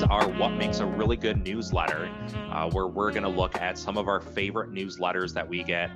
these are what makes a really good newsletter, where we're going to look at some of our favorite newsletters that we get,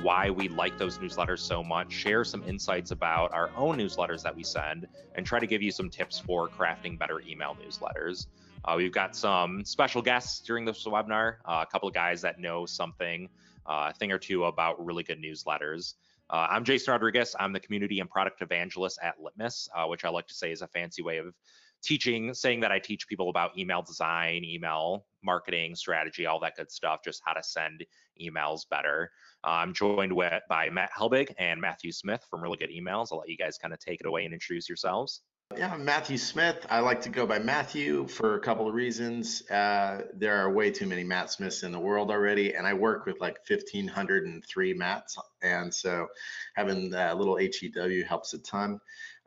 why we like those newsletters so much, share some insights about our own newsletters that we send, and try to give you some tips for crafting better email newsletters. We've got some special guests during this webinar, a couple of guys that know something, a thing or two about really good newsletters. I'm Jason Rodriguez. I'm the community and product evangelist at Litmus, which I like to say is a fancy way of teaching, saying that I teach people about email design, email marketing, strategy, all that good stuff, just how to send emails better. I'm joined by Matt Helbig and Matthew Smith from Really Good Emails. I'll let you guys kind of take it away and introduce yourselves. Yeah, I'm Matthew Smith. I like to go by Matthew for a couple of reasons. There are way too many Matt Smiths in the world already, and I work with like 1,503 Matts, and so having that little HEW helps a ton.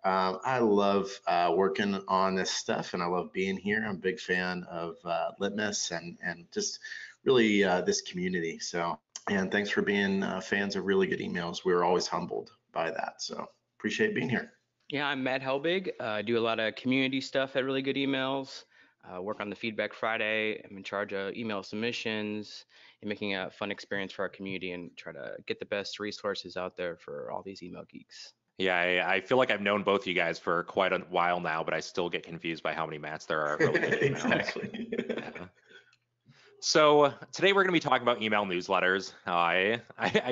I love working on this stuff, and I love being here. I'm a big fan of Litmus and just really this community. So, and thanks for being fans of Really Good Emails. We're always humbled by that, so appreciate being here. Yeah, I'm Matt Helbig. I do a lot of community stuff at Really Good Emails. Work on the Feedback Friday. I'm in charge of email submissions and making a fun experience for our community and try to get the best resources out there for all these email geeks. Yeah, I feel like I've known both you guys for quite a while now, but I still get confused by how many Matts there are at Really Good Emails. Exactly. Yeah. So today we're going to be talking about email newsletters. I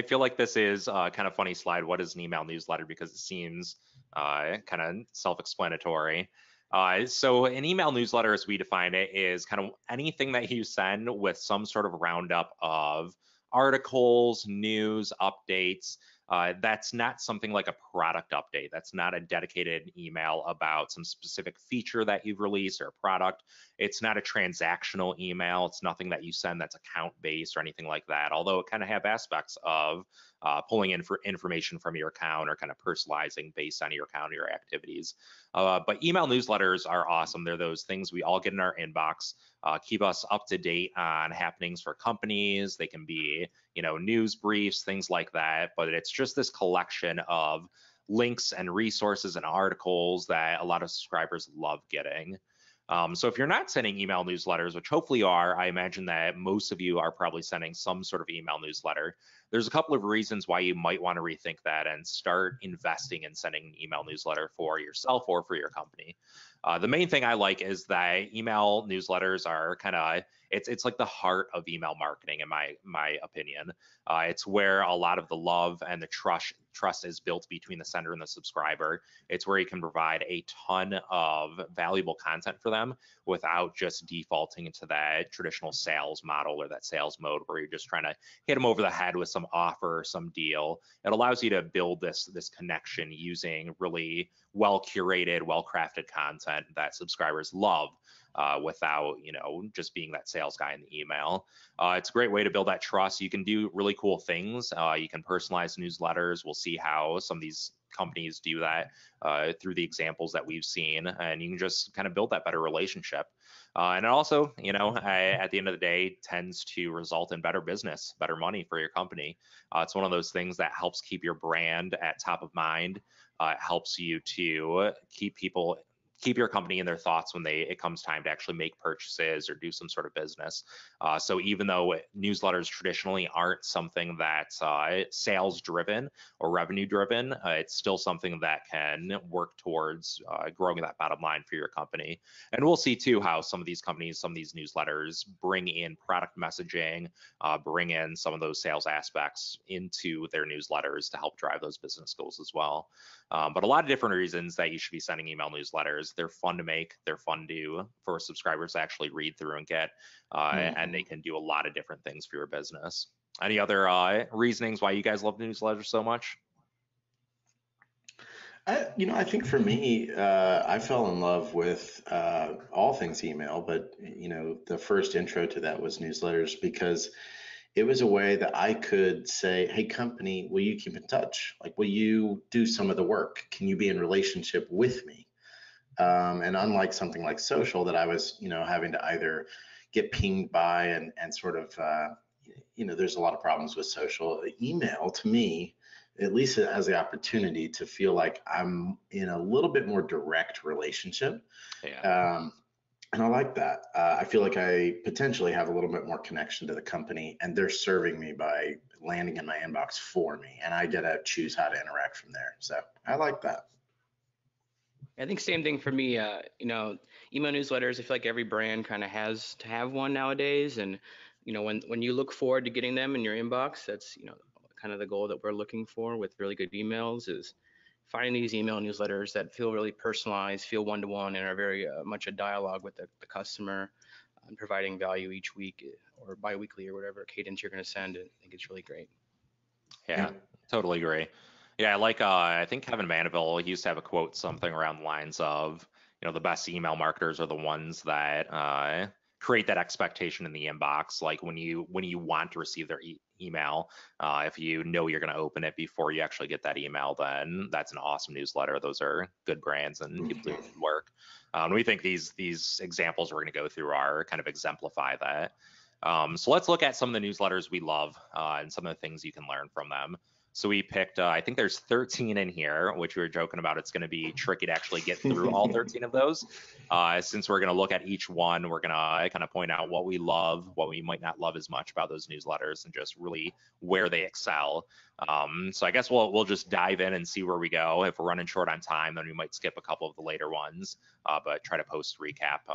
feel like this is a kind of funny slide. What is an email newsletter? Because it seems kind of self-explanatory. So an email newsletter, as we define it, is kind of anything that you send with some sort of roundup of articles, news, updates. That's not something like a product update. That's not a dedicated email about some specific feature that you've released or a product. It's not a transactional email. It's nothing that you send that's account-based or anything like that, although it kind of have aspects of pulling in for information from your account or kind of personalizing based on your account or your activities. But email newsletters are awesome. They're those things we all get in our inbox, keep us up to date on happenings for companies. They can be, you know, news briefs, things like that. But it's just this collection of links and resources and articles that a lot of subscribers love getting. So if you're not sending email newsletters, which hopefully you are, I imagine that most of you are probably sending some sort of email newsletter. There's a couple of reasons why you might want to rethink that and start investing in sending an email newsletter for yourself or for your company. The main thing I like is that email newsletters are kind of, it's like the heart of email marketing, in my opinion. It's where a lot of the love and the trust is built between the sender and the subscriber. It's where you can provide a ton of valuable content for them without just defaulting into that traditional sales model or that sales mode where you're just trying to hit them over the head with some offer or some deal. It allows you to build this connection using really well-curated, well-crafted content that subscribers love. Without, you know, just being that sales guy in the email. It's a great way to build that trust. You can do really cool things. You can personalize newsletters. We'll see how some of these companies do that through the examples that we've seen, and you can just kind of build that better relationship. And it also, you know, at the end of the day, tends to result in better business, better money for your company. It's one of those things that helps keep your brand at top of mind. It helps you to keep your company in their thoughts when it comes time to actually make purchases or do some sort of business. So even though newsletters traditionally aren't something that's sales driven or revenue driven, it's still something that can work towards growing that bottom line for your company. And we'll see too how some of these companies, some of these newsletters bring in product messaging, bring in some of those sales aspects into their newsletters to help drive those business goals as well. But a lot of different reasons that you should be sending email newsletters. They're fun to make, they're fun for subscribers to actually read through and get, and they can do a lot of different things for your business. Any other reasonings why you guys love the newsletter so much? You know, I think for me, I fell in love with all things email, but, you know, the first intro to that was newsletters because it was a way that I could say, hey, company, will you keep in touch? Like, will you do some of the work? Can you be in relationship with me? And unlike something like social that I was, you know, having to either get pinged by and sort of, you know, there's a lot of problems with social. Email, to me, at least it has the opportunity to feel like I'm in a little bit more direct relationship. Yeah. And I like that. I feel like I potentially have a little bit more connection to the company, and they're serving me by landing in my inbox for me, and I get to choose how to interact from there. So I like that. I think same thing for me. You know, email newsletters, I feel like every brand kind of has to have one nowadays. And, you know, when you look forward to getting them in your inbox, that's, you know, kind of the goal that we're looking for with Really Good Emails, is finding these email newsletters that feel really personalized, feel one-to-one, and are very much a dialogue with the customer, and providing value each week or bi-weekly or whatever cadence you're going to send. I think it's really great. Yeah, totally agree. Yeah, like I think Kevin Mandeville, he used to have a quote something around the lines of, you know, the best email marketers are the ones that create that expectation in the inbox. Like when you want to receive their email, if you know you're going to open it before you actually get that email, then that's an awesome newsletter. Those are good brands and people doing good work. We think these examples we're going to go through are kind of exemplify that. So let's look at some of the newsletters we love and some of the things you can learn from them. So we picked, I think there's 13 in here, which we were joking about. It's going to be tricky to actually get through all 13 of those. Since we're going to look at each one, we're going to kind of point out what we love, what we might not love as much about those newsletters, and just really where they excel. So I guess we'll just dive in and see where we go. If we're running short on time, then we might skip a couple of the later ones, but try to post recap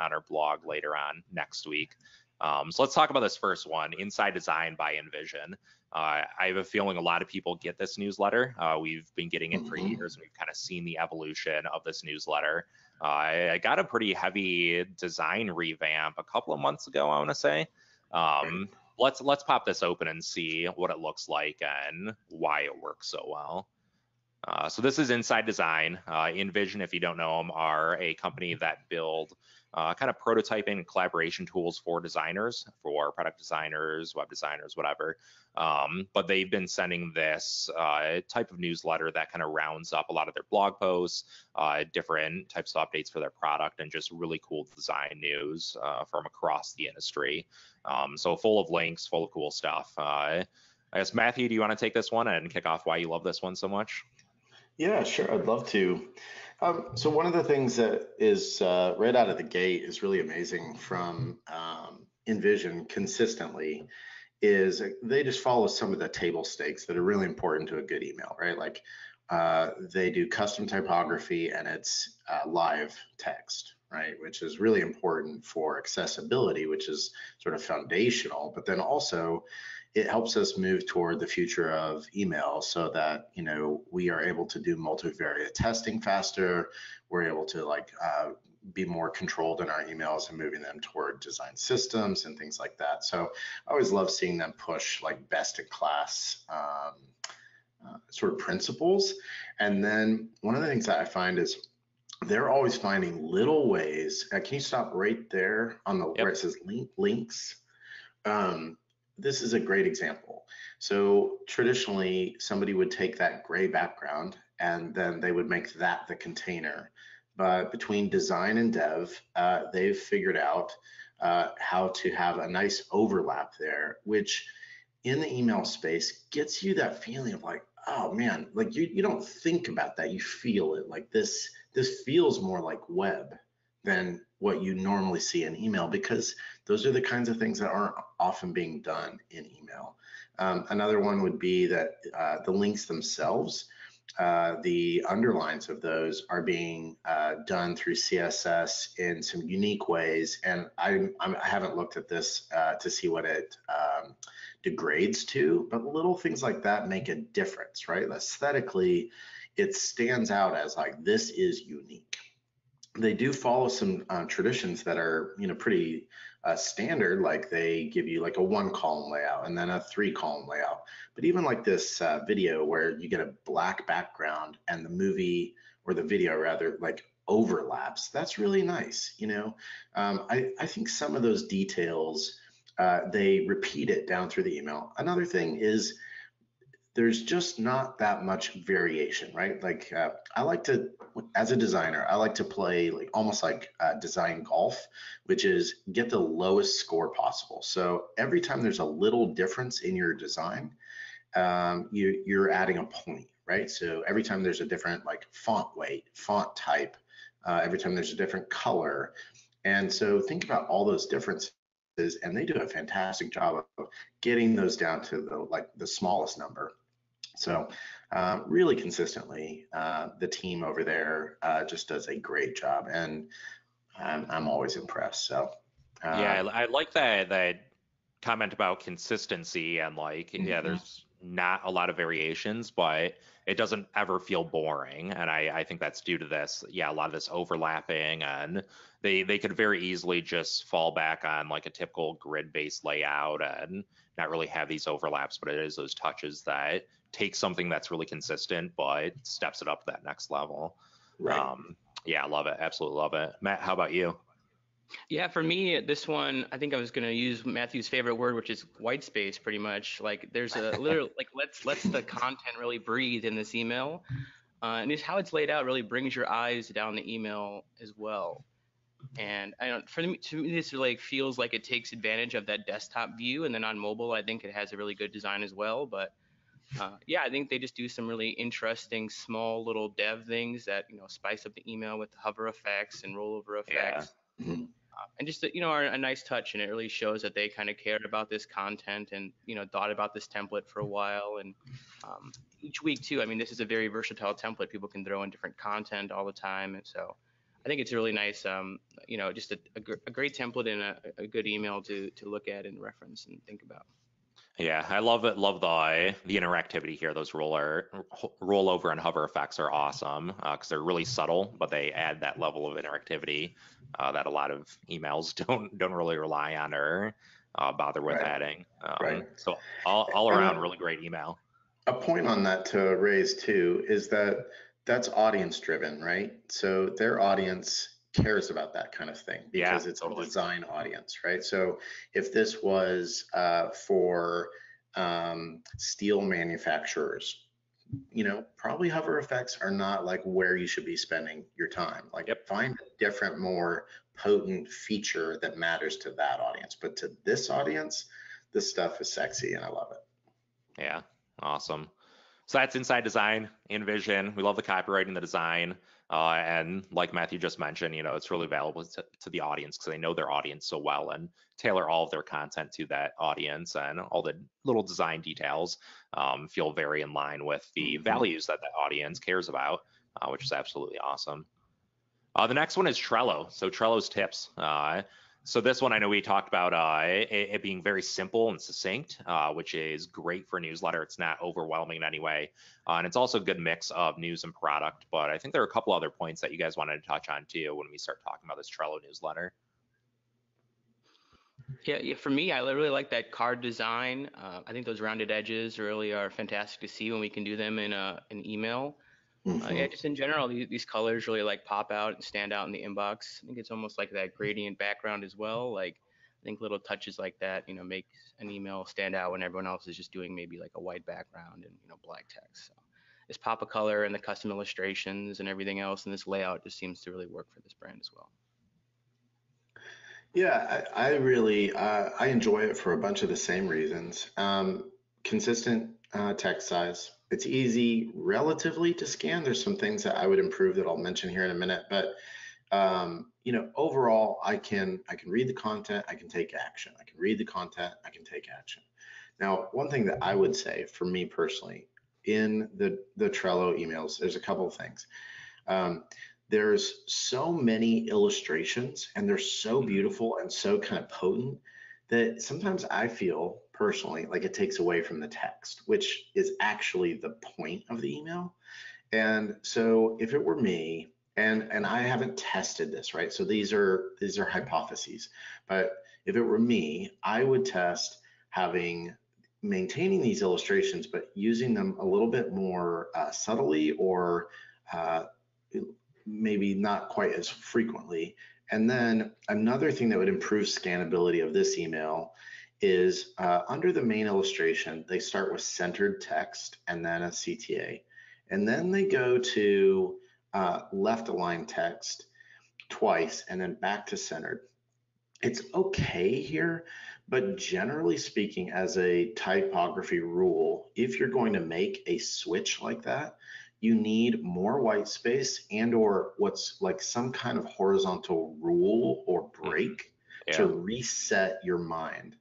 on our blog later on next week. So let's talk about this first one, Inside Design by InVision. I have a feeling a lot of people get this newsletter. We've been getting it for years, and we've kind of seen the evolution of this newsletter. I got a pretty heavy design revamp a couple of months ago, I want to say. Let's pop this open and see what it looks like and why it works so well. So this is Inside Design. InVision, if you don't know them, are a company that build kind of prototyping and collaboration tools for designers, for product designers, web designers, whatever. But they've been sending this type of newsletter that kind of rounds up a lot of their blog posts, different types of updates for their product, and just really cool design news from across the industry. So full of links, full of cool stuff. I guess, Matthew, do you want to take this one and kick off why you love this one so much? Yeah, sure. I'd love to. So one of the things that is right out of the gate is really amazing from InVision consistently is they just follow some of the table stakes that are really important to a good email, right? Like they do custom typography, and it's live text, right? Which is really important for accessibility, which is sort of foundational, but then also it helps us move toward the future of email so that, you know, we are able to do multivariate testing faster. We're able to be more controlled in our emails and moving them toward design systems and things like that. So I always love seeing them push like best in class sort of principles. And then one of the things that I find is they're always finding little ways. Can you stop right there on the where it says links? This is a great example. So traditionally, somebody would take that gray background and then they would make that the container. But between design and dev, they've figured out how to have a nice overlap there, which in the email space gets you that feeling of like, oh man, like you don't think about that, you feel it. Like this feels more like web than what you normally see in email, because those are the kinds of things that aren't often being done in email. Another one would be that the links themselves, the underlines of those are being done through CSS in some unique ways. And I haven't looked at this to see what it degrades to, but little things like that make a difference, right? Aesthetically, it stands out as like, this is unique. They do follow some traditions that are, you know, pretty standard. Like they give you like a 1-column layout and then a 3-column layout. But even like this video where you get a black background and the movie, or the video rather, like overlaps, that's really nice. You know, I think some of those details, they repeat it down through the email. Another thing is there's just not that much variation, right? Like I like to, as a designer, I like to play like almost like design golf, which is get the lowest score possible. So every time there's a little difference in your design, you're adding a point, right? So every time there's a different like font weight, font type, every time there's a different color, And so think about all those differences, and they do a fantastic job of getting those down to the smallest number. So really consistently, the team over there just does a great job, and I'm always impressed. So yeah, I like that comment about consistency, and yeah, there's not a lot of variations, but it doesn't ever feel boring. And I think that's due to this, yeah, a lot of this overlapping, and they could very easily just fall back on a typical grid-based layout and not really have these overlaps, but it is those touches that take something that's really consistent, but steps it up to that next level. Right. Yeah, I love it. Absolutely love it. Matt, how about you? Yeah, for me, this one, I think I was going to use Matthew's favorite word, which is white space, pretty much. There's a literal, let's the content really breathe in this email. And just how it's laid out really brings your eyes down the email as well. And to me, this feels like it takes advantage of that desktop view. And then on mobile, I think it has a really good design as well. But yeah, I think they just do some really interesting, small little dev things that, spice up the email with hover effects and rollover effects. Yeah. Mm-hmm. And just are a nice touch, and it really shows that they kind of cared about this content and thought about this template for a while. And each week too, this is a very versatile template. People can throw in different content all the time, and so I think it's a really nice just a great template and a good email to look at and reference and think about. Yeah, I love it. Love the interactivity here. Those rollover and hover effects are awesome because they're really subtle, but they add that level of interactivity that a lot of emails don't really rely on or bother with adding. So all around, really great email. A point on that to raise too is that that's audience driven, right? So their audience cares about that kind of thing because it's a design audience, right? So if this was for steel manufacturers, probably hover effects are not where you should be spending your time. Find a different, more potent feature that matters to that audience. But to this audience, this stuff is sexy, and I love it. Yeah, awesome. So that's Inside Design, InVision. We love the copyright and the design. And like Matthew just mentioned, it's really valuable to the audience because they know their audience so well and tailor all of their content to that audience, and all the little design details feel very in line with the values that the audience cares about, which is absolutely awesome. The next one is Trello. So Trello's tips. So this one, I know we talked about it being very simple and succinct, which is great for a newsletter. It's not overwhelming in any way. And it's also a good mix of news and product. But I think there are a couple other points that you guys wanted to touch on too when we start talking about this Trello newsletter. Yeah, for me, I really like that card design. I think those rounded edges really are fantastic to see when we can do them in an email. Yeah, just in general, these colors really pop out and stand out in the inbox. I think it's almost like that gradient background as well. I think little touches like that, make an email stand out when everyone else is just doing maybe a white background and black text. So this pop of color and the custom illustrations and everything else, and this layout just seems to really work for this brand as well. Yeah, I really I enjoy it for a bunch of the same reasons. Consistent text size. It's easy relatively to scan. There's some things that I would improve that I'll mention here in a minute, but overall, I can read the content, I can take action. I can read the content, I can take action. Now, one thing that I would say for me personally in the Trello emails, there's a couple of things. There's so many illustrations, and they're so beautiful and so kind of potent that sometimes I feel personally it takes away from the text, which is actually the point of the email. And so if it were me, and I haven't tested this, right? So these are hypotheses, but if it were me, I would test maintaining these illustrations, but using them a little bit more subtly, or maybe not quite as frequently. And then another thing that would improve scannability of this email is under the main illustration, they start with centered text and then a CTA. And then they go to left aligned text twice and then back to centered. It's okay here, but generally speaking, as a typography rule, if you're going to make a switch like that, you need more white space and or what's like some kind of horizontal rule or break to reset your mind.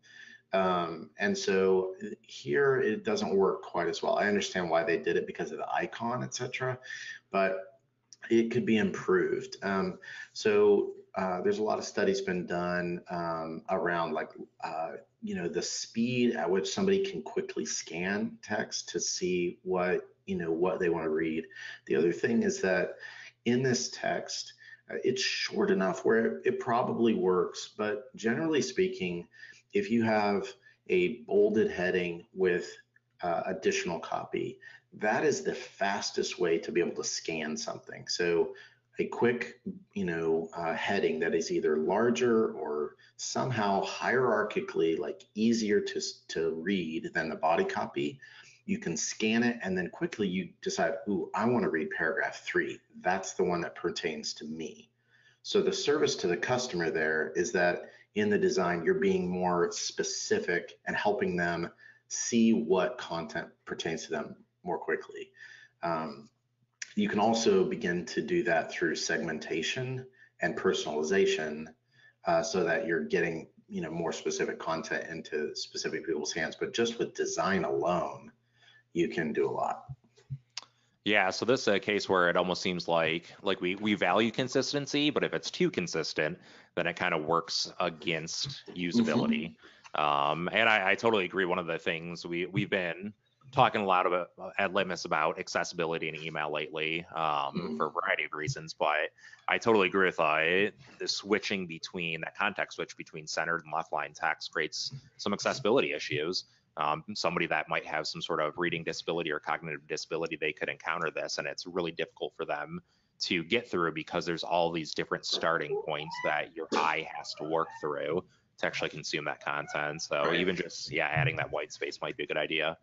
And so here it doesn't work quite as well. I understand why they did it because of the icon, etc., but it could be improved. There's a lot of studies been done around like, the speed at which somebody can quickly scan text to see what, what they want to read. The other thing is that in this text, it's short enough where it probably works, but generally speaking, if you have a bolded heading with additional copy, that is the fastest way to be able to scan something. So a quick, heading that is either larger or somehow hierarchically like easier to read than the body copy, you can scan it and then quickly you decide, ooh, I want to read paragraph 3. That's the one that pertains to me. So the service to the customer there is that in the design, you're being more specific and helping them see what content pertains to them more quickly. You can also begin to do that through segmentation and personalization so that you're getting more specific content into specific people's hands. But just with design alone, you can do a lot. Yeah, so this is a case where it almost seems like we value consistency, but if it's too consistent, then it kind of works against usability. And I totally agree. One of the things we've been talking a lot about at Litmus about accessibility in email lately for a variety of reasons, but I totally agree with the switching between that context switch between centered and left line text creates some accessibility issues. Somebody that might have some sort of reading disability or cognitive disability, they could encounter this, and it's really difficult for them to get through because there's all these different starting points that your eye has to work through to actually consume that content. So even just, adding that white space might be a good idea.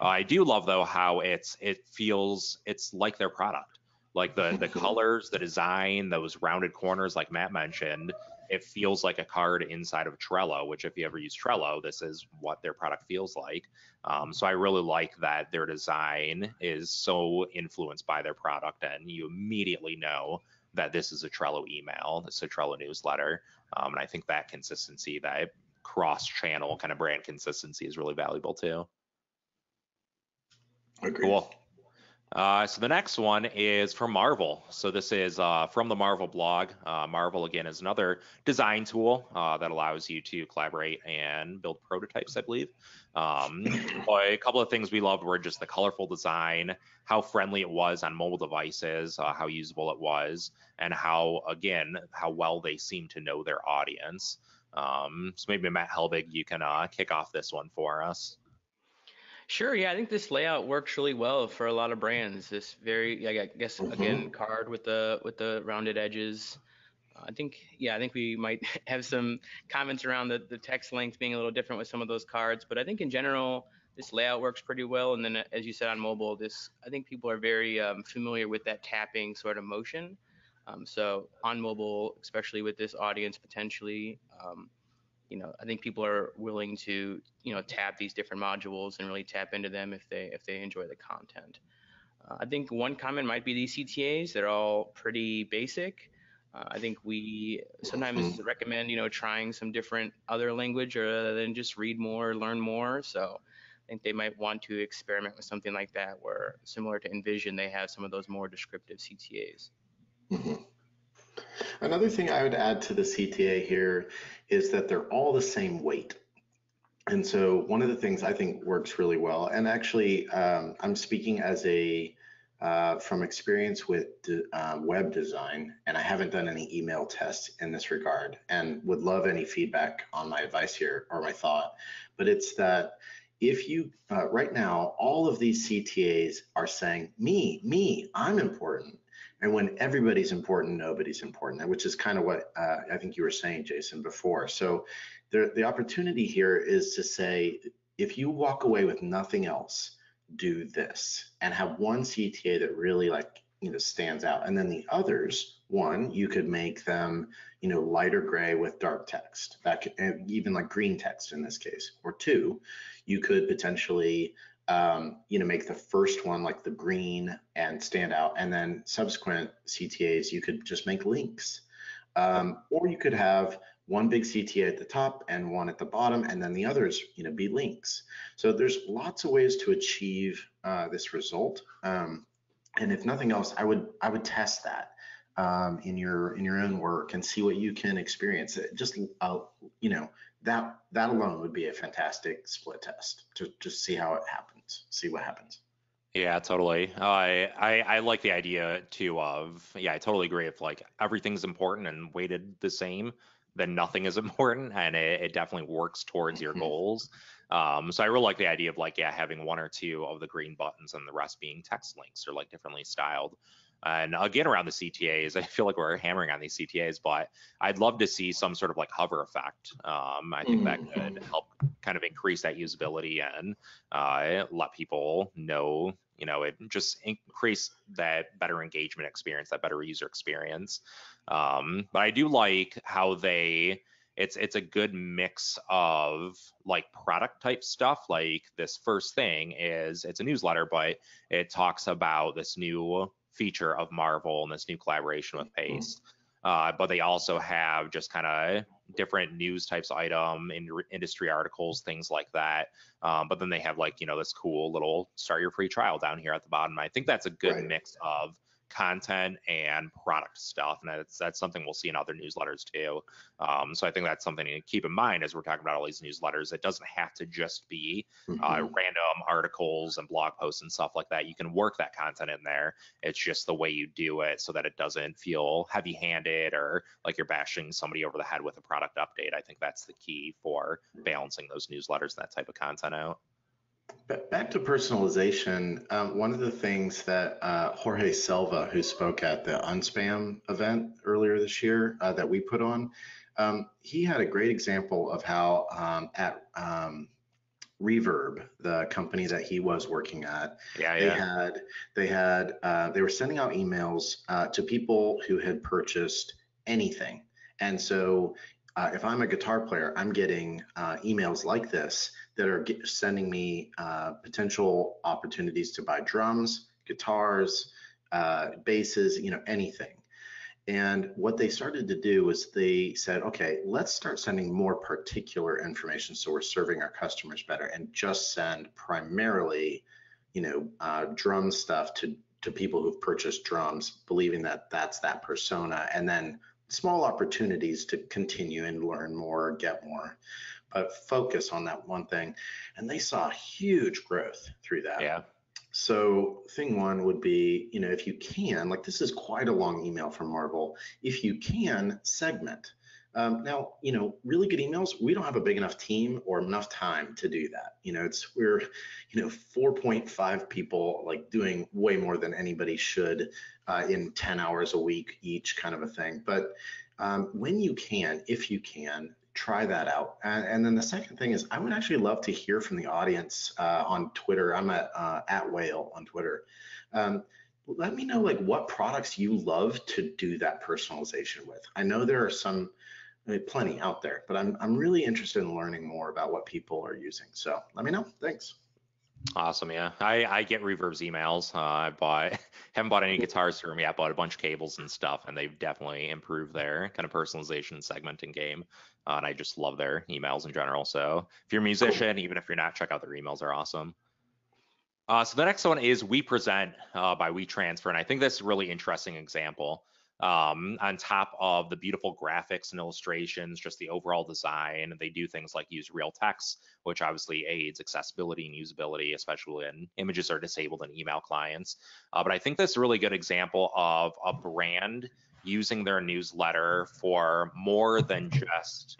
I do love, though, how it feels like their product. Like the colors, the design, those rounded corners, like Matt mentioned, it feels like a card inside of Trello, which if you ever use Trello, this is what their product feels like. So I really like that their design is so influenced by their product, and you immediately know that this is a Trello email, it's a Trello newsletter. And I think that consistency, that cross-channel kind of brand consistency is really valuable too. Agreed. Cool. So the next one is from Marvel. So this is from the Marvel blog. Marvel, again, is another design tool that allows you to collaborate and build prototypes, I believe. A couple of things we loved were just the colorful design, how friendly it was on mobile devices, how usable it was, and how well they seem to know their audience. So maybe Matt Helbig, you can kick off this one for us. Sure, yeah, I think this layout works really well for a lot of brands. This very, I guess, again, card with the rounded edges. I think we might have some comments around the text length being a little different with some of those cards, but I think in general, this layout works pretty well. And then, as you said, on mobile, I think people are very familiar with that tapping sort of motion. So on mobile, especially with this audience potentially, I think people are willing to, tap these different modules and really tap into them if they enjoy the content. I think one comment might be these CTAs. They're all pretty basic. I think we sometimes recommend, trying some different other language rather than just read more, learn more. So I think they might want to experiment with something like that, where similar to InVision, they have some of those more descriptive CTAs. Another thing I would add to the CTA here is that they're all the same weight. And so one of the things I think works really well, and actually I'm speaking as from experience with web design, and I haven't done any email tests in this regard and would love any feedback on my advice here or my thought, but it's that if you, right now, all of these CTAs are saying, me, I'm important. And when everybody's important, nobody's important, which is kind of what I think you were saying, Jason, before. So the opportunity here is to say, if you walk away with nothing else, do this and have one CTA that really stands out. And then the others, one, you could make them, lighter gray with dark text, that could, and even green text in this case, or two, you could potentially make the first one like the green and stand out, and then subsequent CTAs you could just make links, or you could have one big CTA at the top and one at the bottom, and then the others be links. So there's lots of ways to achieve this result, and if nothing else, I would test that in your own work and see what you can experience. Just that alone would be a fantastic split test to just see how it happens, see what happens. Yeah, totally. I like the idea too of, yeah, I totally agree. If like everything's important and weighted the same, then nothing is important, and it definitely works towards your goals. So I really like the idea of like, yeah, having one or two of the green buttons and the rest being text links or like differently styled. And again, around the CTAs, I feel like we're hammering on these CTAs, but I'd love to see some sort of like hover effect. I think that could help kind of increase that usability and let people know, it just increase that better engagement experience, that better user experience. But I do like how it's a good mix of like product type stuff. Like this first thing it's a newsletter, but it talks about this new feature of Marvel and this new collaboration with Paste. But they also have just kind of different news types item in industry articles, things like that. But then they have like, this cool little start your free trial down here at the bottom. I think that's a good mix of content and product stuff. And that's something we'll see in other newsletters too. So I think that's something to keep in mind as we're talking about all these newsletters. It doesn't have to just be random articles and blog posts and stuff like that. You can work that content in there. It's just the way you do it so that it doesn't feel heavy-handed or like you're bashing somebody over the head with a product update. I think that's the key for balancing those newsletters and that type of content out. Back to personalization, one of the things that Jorge Selva, who spoke at the Unspam event earlier this year that we put on, he had a great example of how at Reverb, the company that he was working at, they were sending out emails to people who had purchased anything. And so if I'm a guitar player, I'm getting emails like this that are sending me potential opportunities to buy drums, guitars, basses, anything. And what they started to do was they said, okay, let's start sending more particular information so we're serving our customers better, and just send primarily, drum stuff to people who've purchased drums, believing that that's that persona, and then small opportunities to continue and learn more, get more, but focus on that one thing. And they saw huge growth through that. Yeah. So thing one would be, if you can, like this is quite a long email from Marvel, if you can segment. Now, Really Good Emails, we don't have a big enough team or enough time to do that. We're 4.5 people, like doing way more than anybody should in 10 hours a week each, kind of a thing. But when you can, if you can, try that out. And then the second thing is, I would actually love to hear from the audience on Twitter. I'm at Whale on Twitter. Let me know like what products you love to do that personalization with. I know there are plenty out there, but I'm really interested in learning more about what people are using. So let me know. Thanks. Awesome. Yeah, I get Reverb's emails. Haven't bought any guitars through them yet, bought a bunch of cables and stuff, and they've definitely improved their kind of personalization segmenting game. And I just love their emails in general. So if you're a musician, even if you're not, check out their emails. They're awesome. So the next one is WePresent by WeTransfer. And I think that's a really interesting example. On top of the beautiful graphics and illustrations, just the overall design, they do things like use real text, which obviously aids accessibility and usability, especially when images are disabled in email clients. But I think this is a really good example of a brand using their newsletter for more than just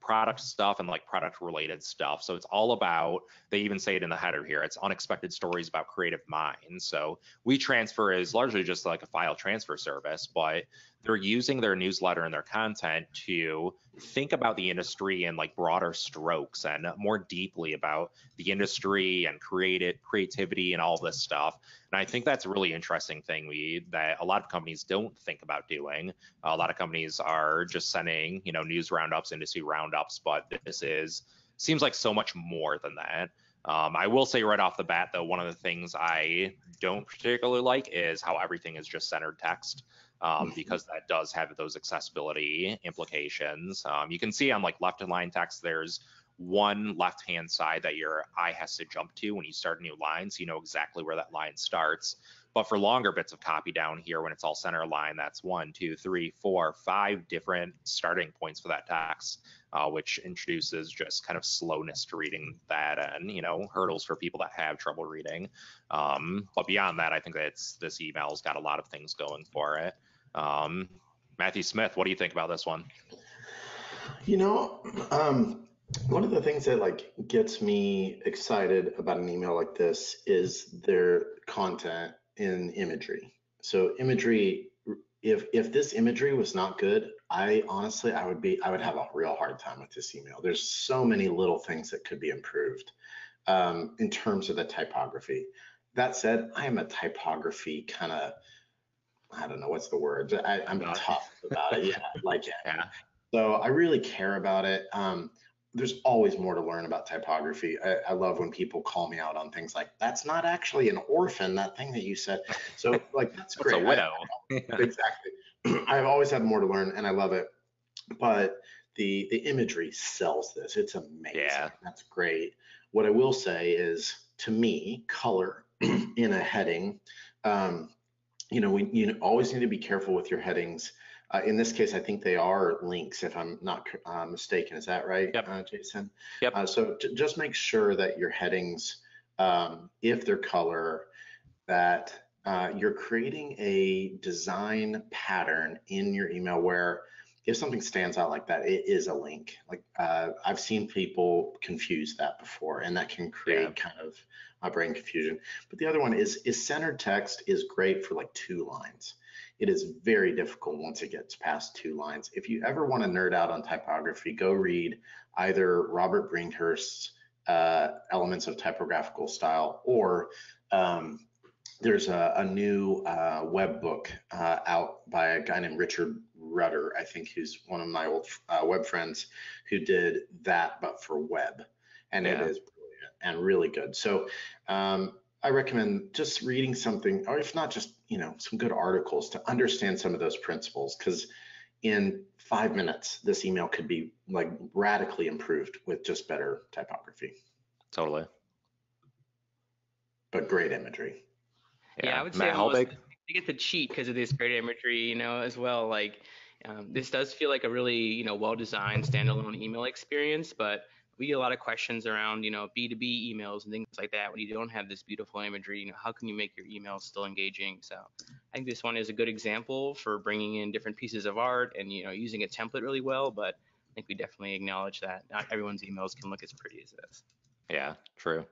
product stuff and like product related stuff. So it's all about, they even say it in the header here, it's unexpected stories about creative minds. So WeTransfer is largely just like a file transfer service, but they're using their newsletter and their content to think about the industry in like broader strokes and more deeply about the industry and creativity and all this stuff. And I think that's a really interesting thing that a lot of companies don't think about doing. A lot of companies are just sending, news roundups, industry roundups, but this is seems like so much more than that. I will say right off the bat, though, one of the things I don't particularly like is how everything is just centered text, because that does have those accessibility implications. You can see on like left in line text, there's one left-hand side that your eye has to jump to when you start a new line, so you know exactly where that line starts. But for longer bits of copy down here, when it's all center line, that's 1, 2, 3, 4, 5 different starting points for that text, which introduces just kind of slowness to reading that and, you know, hurdles for people that have trouble reading. But beyond that, I think that this email's got a lot of things going for it. Matthew Smith, what do you think about this one? You know, one of the things that like gets me excited about an email like this is their content in imagery. So imagery, if this imagery was not good, I would have a real hard time with this email. There's so many little things that could be improved in terms of the typography. That said, I am a typography kind of, I don't know what's the word. I'm tough about it. Yeah, like it. Yeah. So I really care about it. There's always more to learn about typography. I love when people call me out on things like, that's not actually an orphan, that thing that you said. So like, that's great. It's a widow. Exactly. I've always had more to learn and I love it, but the imagery sells this. It's amazing. Yeah. That's great. What I will say is, to me, color in a heading, you always need to be careful with your headings. In this case, I think they are links, if I'm not mistaken. Is that right, yep. Jason? Yep. So just make sure that your headings, if they're color, that you're creating a design pattern in your email where if something stands out like that, it is a link. Like I've seen people confuse that before, and that can create kind of brain confusion. But the other one is centered text is great for like 2 lines. It is very difficult once it gets past 2 lines. If you ever want to nerd out on typography, go read either Robert Bringhurst's Elements of Typographical Style, or there's a new web book out by a guy named Richard Rutter, I think, who's one of my old web friends, who did that but for web, and it is brilliant and really good. So I recommend just reading something, or if not, just some good articles to understand some of those principles, because in 5 minutes this email could be like radically improved with just better typography. Totally. But great imagery. Yeah I would say almost, you get to cheat because of this great imagery, as well. Like this does feel like a really well-designed standalone email experience, but we get a lot of questions around, B2B emails and things like that. When you don't have this beautiful imagery, how can you make your emails still engaging? So I think this one is a good example for bringing in different pieces of art and, using a template really well. But I think we definitely acknowledge that not everyone's emails can look as pretty as this. Yeah, true.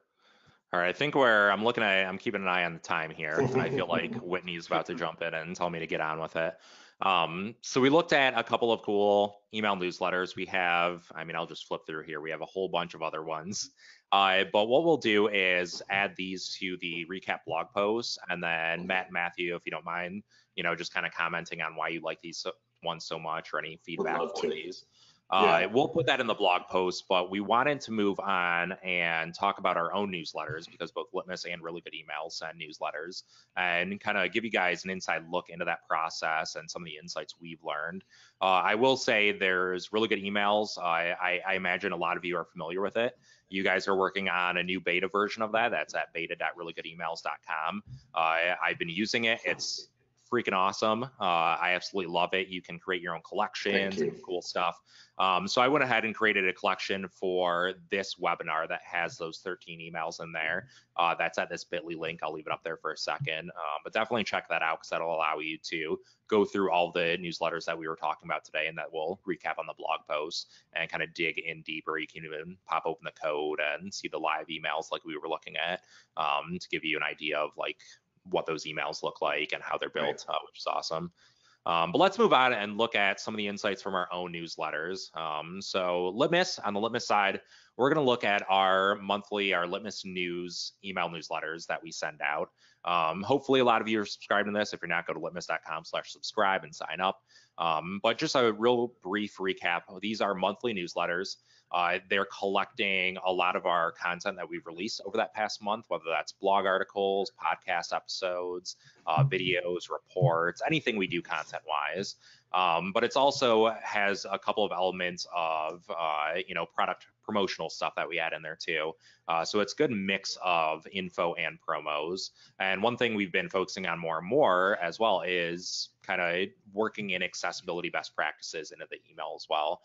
All right, I think I'm keeping an eye on the time here. And I feel like Whitney's about to jump in and tell me to get on with it. So we looked at a couple of cool email newsletters. We have, I'll just flip through here. We have a whole bunch of other ones, but what we'll do is add these to the recap blog post, and then Matt and Matthew, if you don't mind, just kind of commenting on why you like these ones so much or any feedback for these. We'll put that in the blog post, but we wanted to move on and talk about our own newsletters, because both Litmus and Really Good Emails send newsletters, and kind of give you guys an inside look into that process and some of the insights we've learned. I will say there's Really Good Emails. I imagine a lot of you are familiar with it. You guys are working on a new beta version of that. That's at beta.reallygoodemails.com. I've been using it. It's freaking awesome. I absolutely love it. You can create your own collections and cool stuff. So I went ahead and created a collection for this webinar that has those 13 emails in there. That's at this bit.ly link. I'll leave it up there for a second, but definitely check that out, because that'll allow you to go through all the newsletters that we were talking about today, and that we'll recap on the blog post and kind of dig in deeper. You can even pop open the code and see the live emails like we were looking at, to give you an idea of like what those emails look like and how they're built, which is awesome. But let's move on and look at some of the insights from our own newsletters. So Litmus, on the Litmus side, we're going to look at our Litmus News email newsletters that we send out. Hopefully a lot of you are subscribed to this. If you're not, go to litmus.com/subscribe and sign up. But just a real brief recap. These are monthly newsletters. They're collecting a lot of our content that we've released over that past month, whether that's blog articles, podcast episodes, videos, reports, anything we do content-wise. But it's also has a couple of elements of, product promotional stuff that we add in there too. So it's a good mix of info and promos. And one thing we've been focusing on more and more as well is kind of working in accessibility best practices into the email as well.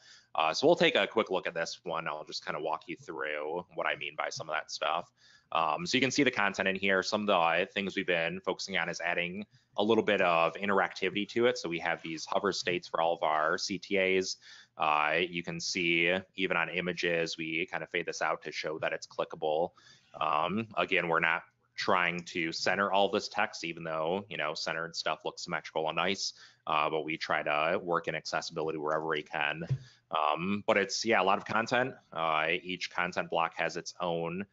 So we'll take a quick look at this one. I'll just kind of walk you through what I mean by some of that stuff. So you can see the content in here. Some of the things we've been focusing on is adding a little bit of interactivity to it. So we have these hover states for all of our CTAs. You can see even on images, we kind of fade this out to show that it's clickable. Again, we're not trying to center all this text, even though, centered stuff looks symmetrical and nice, but we try to work in accessibility wherever we can. But it's, a lot of content. Each content block has its own,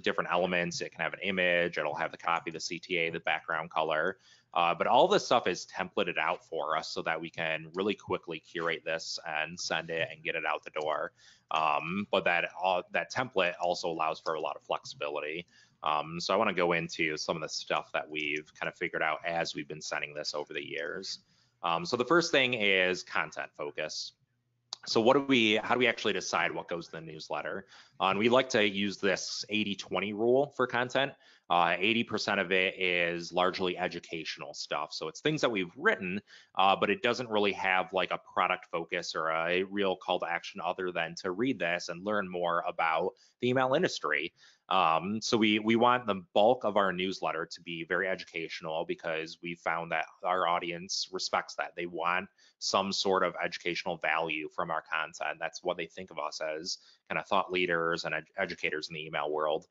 different elements. It can have an image, it'll have the copy, the CTA, the background color. But all this stuff is templated out for us so that we can really quickly curate this and send it and get it out the door. But that template also allows for a lot of flexibility. So I want to go into some of the stuff that we've kind of figured out as we've been sending this over the years. So the first thing is content focus. So how do we actually decide what goes in the newsletter? And we like to use this 80-20 rule for content. 80% of it is largely educational stuff. So it's things that we've written, but it doesn't really have like a product focus or a real call to action other than to read this and learn more about the email industry. So we want the bulk of our newsletter to be very educational because we found that our audience respects that. They want some sort of educational value from our content. That's what they think of us as, kind of thought leaders and educators in the email world.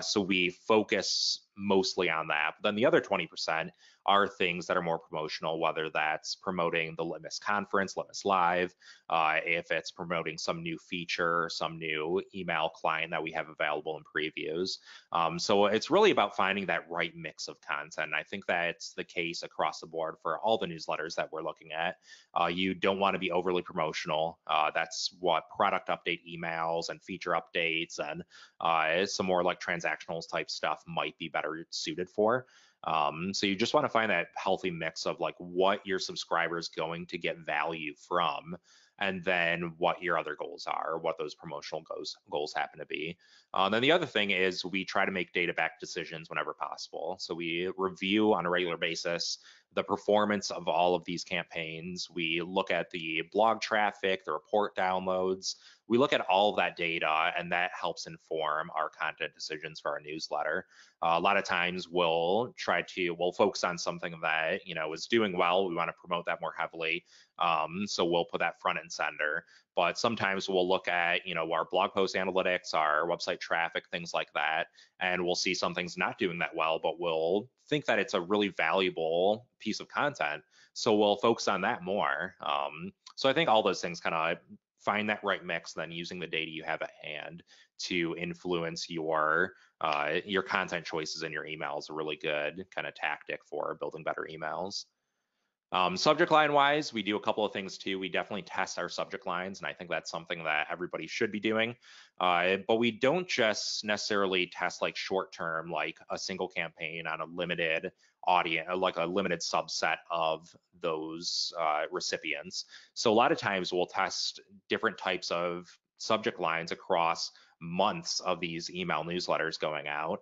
So we focus mostly on that. But then the other 20% are things that are more promotional, whether that's promoting the Litmus Conference, Litmus Live, if it's promoting some new feature, some new email client that we have available in previews. So it's really about finding that right mix of content. I think that's the case across the board for all the newsletters that we're looking at. You don't want to be overly promotional. That's what product update emails and feature updates and some more like transactional type stuff might be better suited for. So you just want to find that healthy mix of like what your subscriber is going to get value from, and then what your other goals are, what those promotional goals happen to be. Then the other thing is we try to make data-backed decisions whenever possible. So we review on a regular basis the performance of all of these campaigns. We look at the blog traffic, the report downloads. We look at all of that data, and that helps inform our content decisions for our newsletter. A lot of times we'll focus on something that, is doing well. We want to promote that more heavily. So we'll put that front and center. But sometimes we'll look at, our blog post analytics, our website traffic, things like that, and we'll see something's not doing that well, but we'll think that it's a really valuable piece of content. So we'll focus on that more. So I think all those things kind of find that right mix, then using the data you have at hand to influence your content choices in your email is a really good kind of tactic for building better emails. Subject line wise, we do a couple of things too. We definitely test our subject lines, and I think that's something that everybody should be doing. But we don't just necessarily test like short term, like a single campaign on a limited audience, like a limited subset of those recipients. So a lot of times we'll test different types of subject lines across months of these email newsletters going out.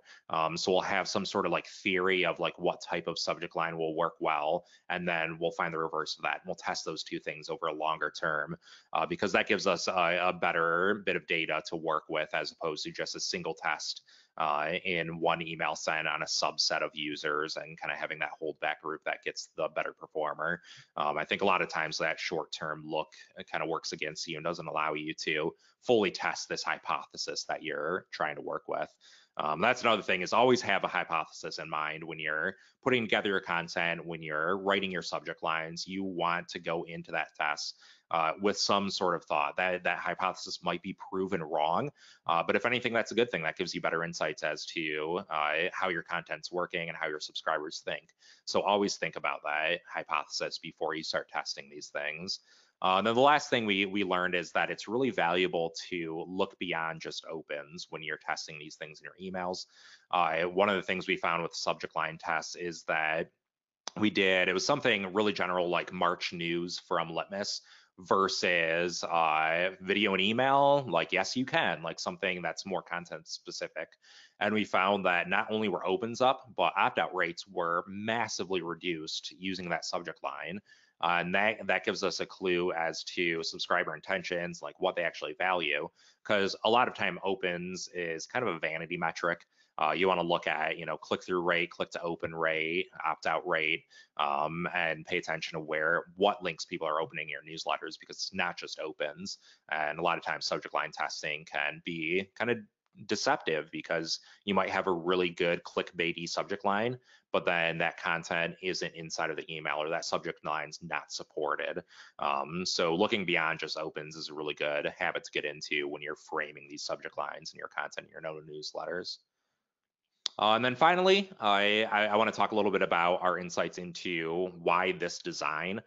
So we'll have some sort of like theory of like what type of subject line will work well, and then we'll find the reverse of that. And we'll test those two things over a longer term because that gives us a better bit of data to work with as opposed to just a single test in one email sent on a subset of users and kind of having that holdback group that gets the better performer. I think a lot of times that short-term look kind of works against you and doesn't allow you to fully test this hypothesis that you're trying to work with. That's another thing, is always have a hypothesis in mind when you're putting together your content, when you're writing your subject lines. You want to go into that test with some sort of thought. That hypothesis might be proven wrong, but if anything, that's a good thing. That gives you better insights as to how your content's working and how your subscribers think. So always think about that hypothesis before you start testing these things. And then the last thing we learned is that it's really valuable to look beyond just opens when you're testing these things in your emails. One of the things we found with subject line tests is that it was something really general like March news from Litmus versus video and email, like yes you can, like something that's more content specific. And we found that not only were opens up, but opt-out rates were massively reduced using that subject line. And that gives us a clue as to subscriber intentions, like what they actually value, because a lot of time opens is kind of a vanity metric. You want to look at, click-through rate, click-to-open rate, opt-out rate, and pay attention to what links people are opening your newsletters, because it's not just opens. And a lot of times subject line testing can be kind of deceptive, because you might have a really good clickbaity subject line, but then that content isn't inside of the email, or that subject line's not supported. So looking beyond just opens is a really good habit to get into when you're framing these subject lines in your content in your newsletters. And then finally, I want to talk a little bit about our insights into why this design.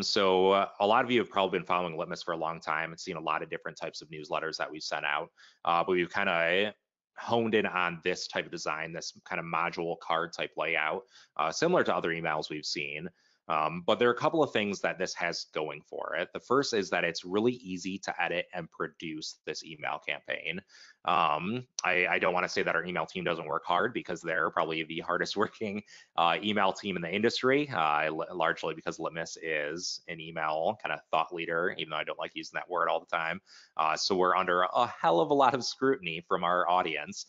So a lot of you have probably been following Litmus for a long time and seen a lot of different types of newsletters that we've sent out, but we've kind of honed in on this type of design, this kind of module card type layout, similar to other emails we've seen. But there are a couple of things that this has going for it. The first is that it's really easy to edit and produce this email campaign. I don't want to say that our email team doesn't work hard, because they're probably the hardest working email team in the industry, largely because Litmus is an email kind of thought leader, even though I don't like using that word all the time. So we're under a hell of a lot of scrutiny from our audience.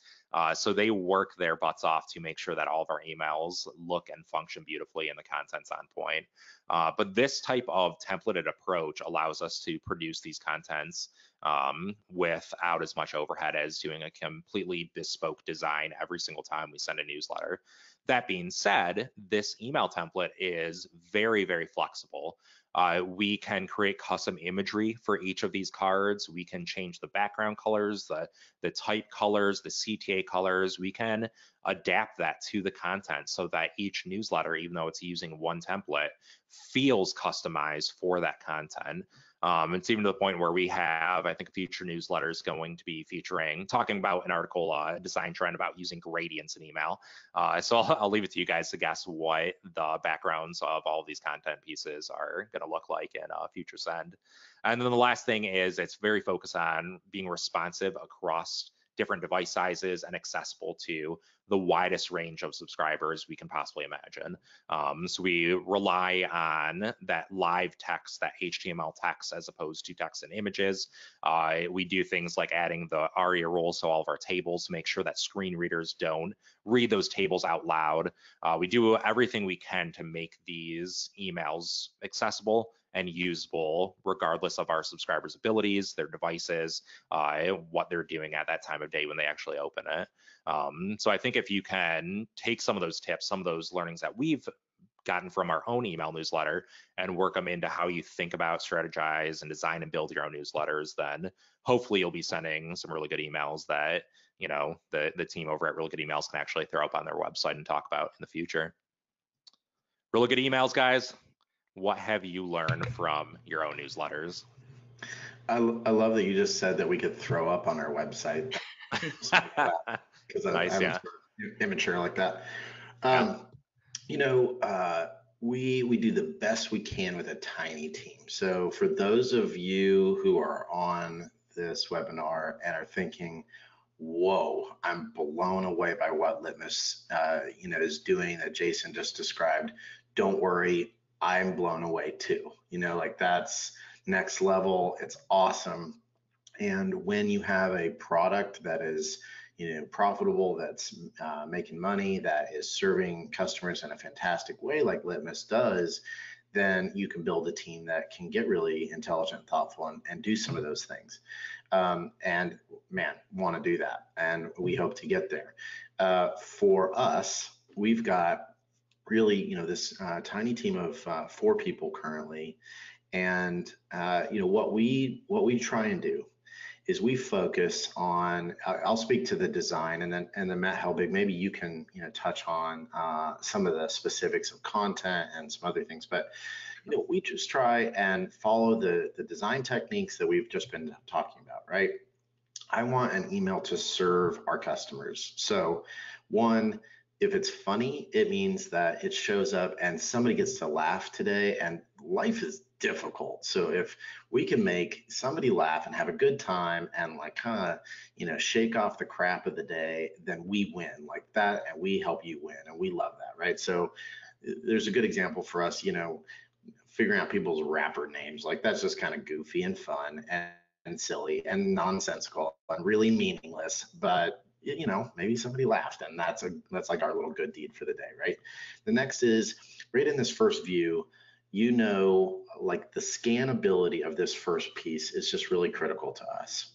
So they work their butts off to make sure that all of our emails look and function beautifully and the content's on point. But this type of templated approach allows us to produce these contents without as much overhead as doing a completely bespoke design every single time we send a newsletter. That being said, this email template is very, very flexible. We can create custom imagery for each of these cards. We can change the background colors, the type colors, the CTA colors. We can adapt that to the content so that each newsletter, even though it's using one template, feels customized for that content. It's even to the point where we have, I think, future newsletters going to be talking about an article, a design trend about using gradients in email. So I'll leave it to you guys to guess what the backgrounds of all of these content pieces are going to look like in a future send. And then the last thing is it's very focused on being responsive across different device sizes and accessible to the widest range of subscribers we can possibly imagine. So we rely on that live text, that HTML text, as opposed to text and images. We do things like adding the ARIA rule, so all of our tables, to make sure that screen readers don't read those tables out loud. We do everything we can to make these emails accessible and usable, regardless of our subscribers' abilities, their devices, what they're doing at that time of day when they actually open it. So I think if you can take some of those tips, some of those learnings that we've gotten from our own email newsletter, and work them into how you think about, strategize, and design and build your own newsletters, then hopefully you'll be sending some really good emails that the team over at Really Good Emails can actually throw up on their website and talk about in the future. Really Good Emails, guys. What have you learned from your own newsletters? I love that you just said that we could throw up on our website. Because I'm yeah, immature like that. We do the best we can with a tiny team. So for those of you who are on this webinar and are thinking, whoa, I'm blown away by what Litmus is doing that Jason just described, don't worry. I'm blown away too, that's next level. It's awesome. And when you have a product that is, profitable, that's making money, that is serving customers in a fantastic way, like Litmus does, then you can build a team that can get really intelligent, thoughtful, and do some of those things. And man, want to do that. And we hope to get there. For us, we've got really, this tiny team of 4 people currently, and what we try and do is we focus on, I'll speak to the design, and then Matt Helbig, maybe you can touch on some of the specifics of content and some other things, but we just try and follow the design techniques that we've just been talking about, right? I want an email to serve our customers. So one, if it's funny, it means that it shows up and somebody gets to laugh today, and life is difficult. So if we can make somebody laugh and have a good time and shake off the crap of the day, then we win like that, and we help you win, and we love that, right? So there's a good example for us, figuring out people's rapper names. Like, that's just kind of goofy and fun and silly and nonsensical and really meaningless, but maybe somebody laughed, and that's like our little good deed for the day, right? The next is right in this first view, like the scannability of this first piece is just really critical to us.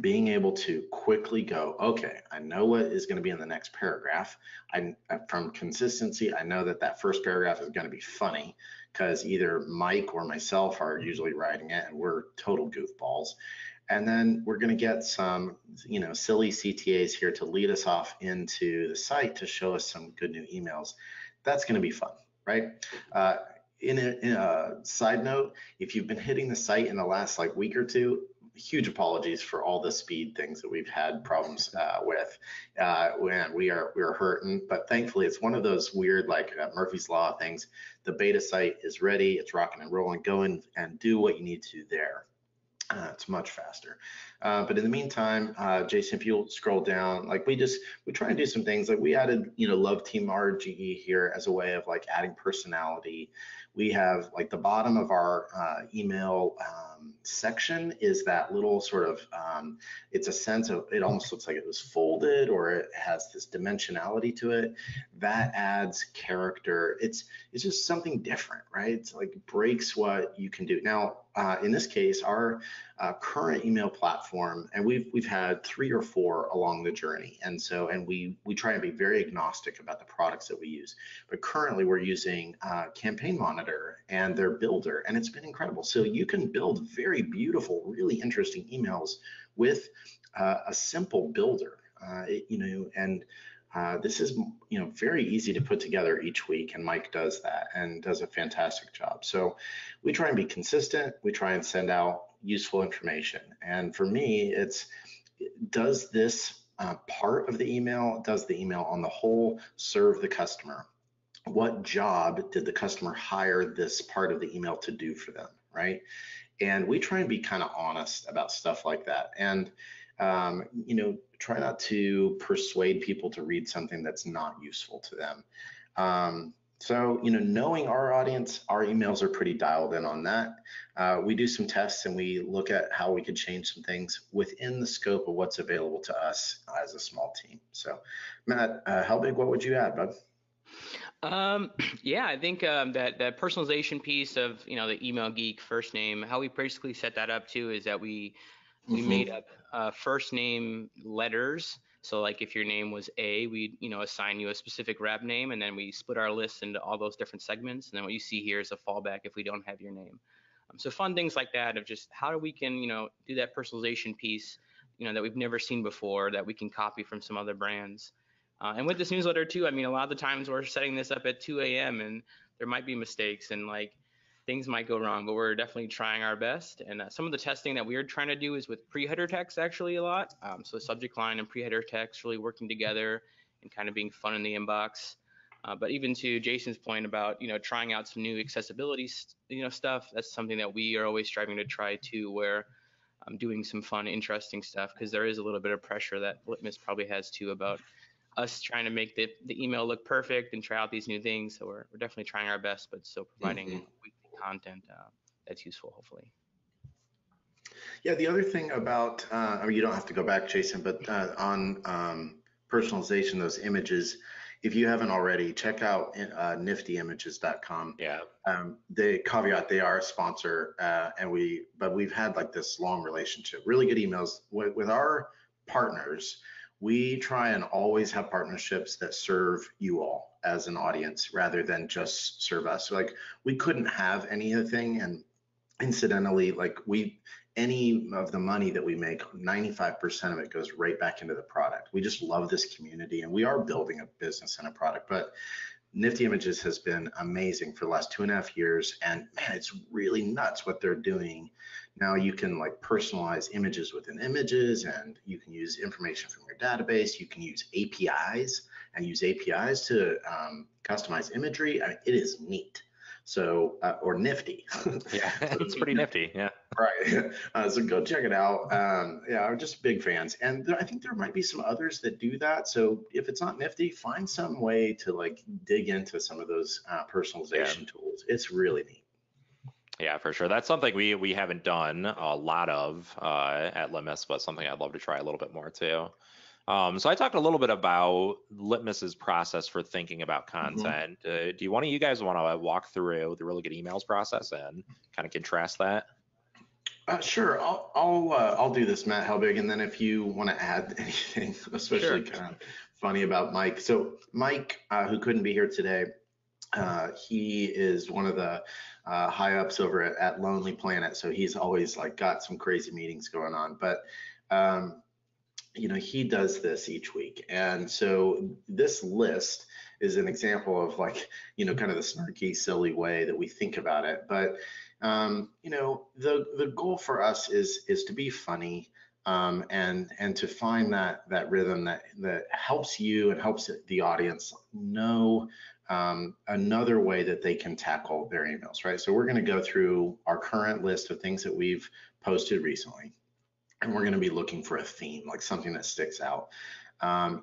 Being able to quickly go, okay, I know what is going to be in the next paragraph. From consistency, I know that first paragraph is going to be funny because either Mike or myself are usually writing it, and we're total goofballs. And then we're going to get some, silly CTAs here to lead us off into the site to show us some good new emails. That's going to be fun, right? In a side note, if you've been hitting the site in the last week or two, huge apologies for all the speed things that we've had problems with. We are hurting, but thankfully it's one of those weird Murphy's Law things. The beta site is ready. It's rocking and rolling. Go in and do what you need to there. It's much faster. But in the meantime, Jason, if you'll scroll down, we try and do some things. We added, Love Team RGE here as a way of adding personality. We have the bottom of our email section is that little sort of, it's a sense of, it almost looks like it was folded, or it has this dimensionality to it. That adds character. It's just something different, right? It's breaks what you can do. Now, in this case, our current email platform, and we've had 3 or 4 along the journey, and we try and be very agnostic about the products that we use. But currently, we're using Campaign Monitor and their builder, and it's been incredible. So you can build very beautiful, really interesting emails with a simple builder, this is, very easy to put together each week, and Mike does that and does a fantastic job. So we try and be consistent. We try and send out useful information. And for me, it's, does this part of the email, does the email on the whole serve the customer? What job did the customer hire this part of the email to do for them, right? And we try and be kind of honest about stuff like that. And try not to persuade people to read something that's not useful to them. So knowing our audience, our emails are pretty dialed in on that. We do some tests, and we look at how we could change some things within the scope of what's available to us as a small team. So Matt Helbig, what would you add, bud? Yeah, I think that personalization piece of, the Email Geek first name, how we basically set that up too is that we made up first name letters. So if your name was A, we'd assign you a specific rep name, and then we split our list into all those different segments. And then what you see here is a fallback if we don't have your name. So fun things like that of just how we can do that personalization piece that we've never seen before, that we can copy from some other brands. And with this newsletter too, a lot of the times we're setting this up at 2 a.m. and there might be mistakes and things might go wrong, but we're definitely trying our best. And some of the testing that we're trying to do is with pre-header text actually a lot. So subject line and pre-header text really working together and kind of being fun in the inbox. But even to Jason's point about, trying out some new accessibility, stuff, that's something that we are always striving to try too, where I'm doing some fun, interesting stuff, because there is a little bit of pressure that Litmus probably has too about us trying to make the email look perfect and try out these new things. So we're definitely trying our best, but still providing content that's useful, hopefully. Yeah, the other thing about, you don't have to go back, Jason, but on personalization, those images, if you haven't already, check out niftyimages.com. Yeah. The caveat, they are a sponsor, but we've had this long relationship, really good emails with our partners. We try and always have partnerships that serve you all as an audience rather than just serve us. We couldn't have anything. And incidentally, any of the money that we make, 95% of it goes right back into the product. We just love this community, and we are building a business and a product. But Nifty Images has been amazing for the last 2.5 years, and man, it's really nuts what they're doing. Now you can like personalize images within images, and you can use information from your database. You can use APIs and use APIs to customize imagery. I mean, it is neat. So, or nifty. Yeah, it's pretty nifty, yeah. Right, so go check it out. Yeah, we're just big fans. And I think there might be some others that do that. So if it's not Nifty, find some way to like dig into some of those personalization tools. It's really neat. Yeah, for sure. That's something we haven't done a lot of at Litmus, but something I'd love to try a little bit more too. So I talked a little bit about Litmus's process for thinking about content. Mm-hmm. Do you guys want to walk through the Really Good Emails process and kind of contrast that? Sure, I'll do this, Matt Helbig, and then if you want to add anything, especially kind of funny about Mike. So Mike, who couldn't be here today, he is one of the high ups over at Lonely Planet, so he's always like got some crazy meetings going on, but you know, he does this each week. And so this list is an example of like, you know, kind of the snarky, silly way that we think about it. But, you know, the goal for us is to be funny and to find that rhythm that helps you and helps the audience know another way that they can tackle their emails, right? So we're going to go through our current list of things that we've posted recently. And we're going to be looking for a theme, like something that sticks out.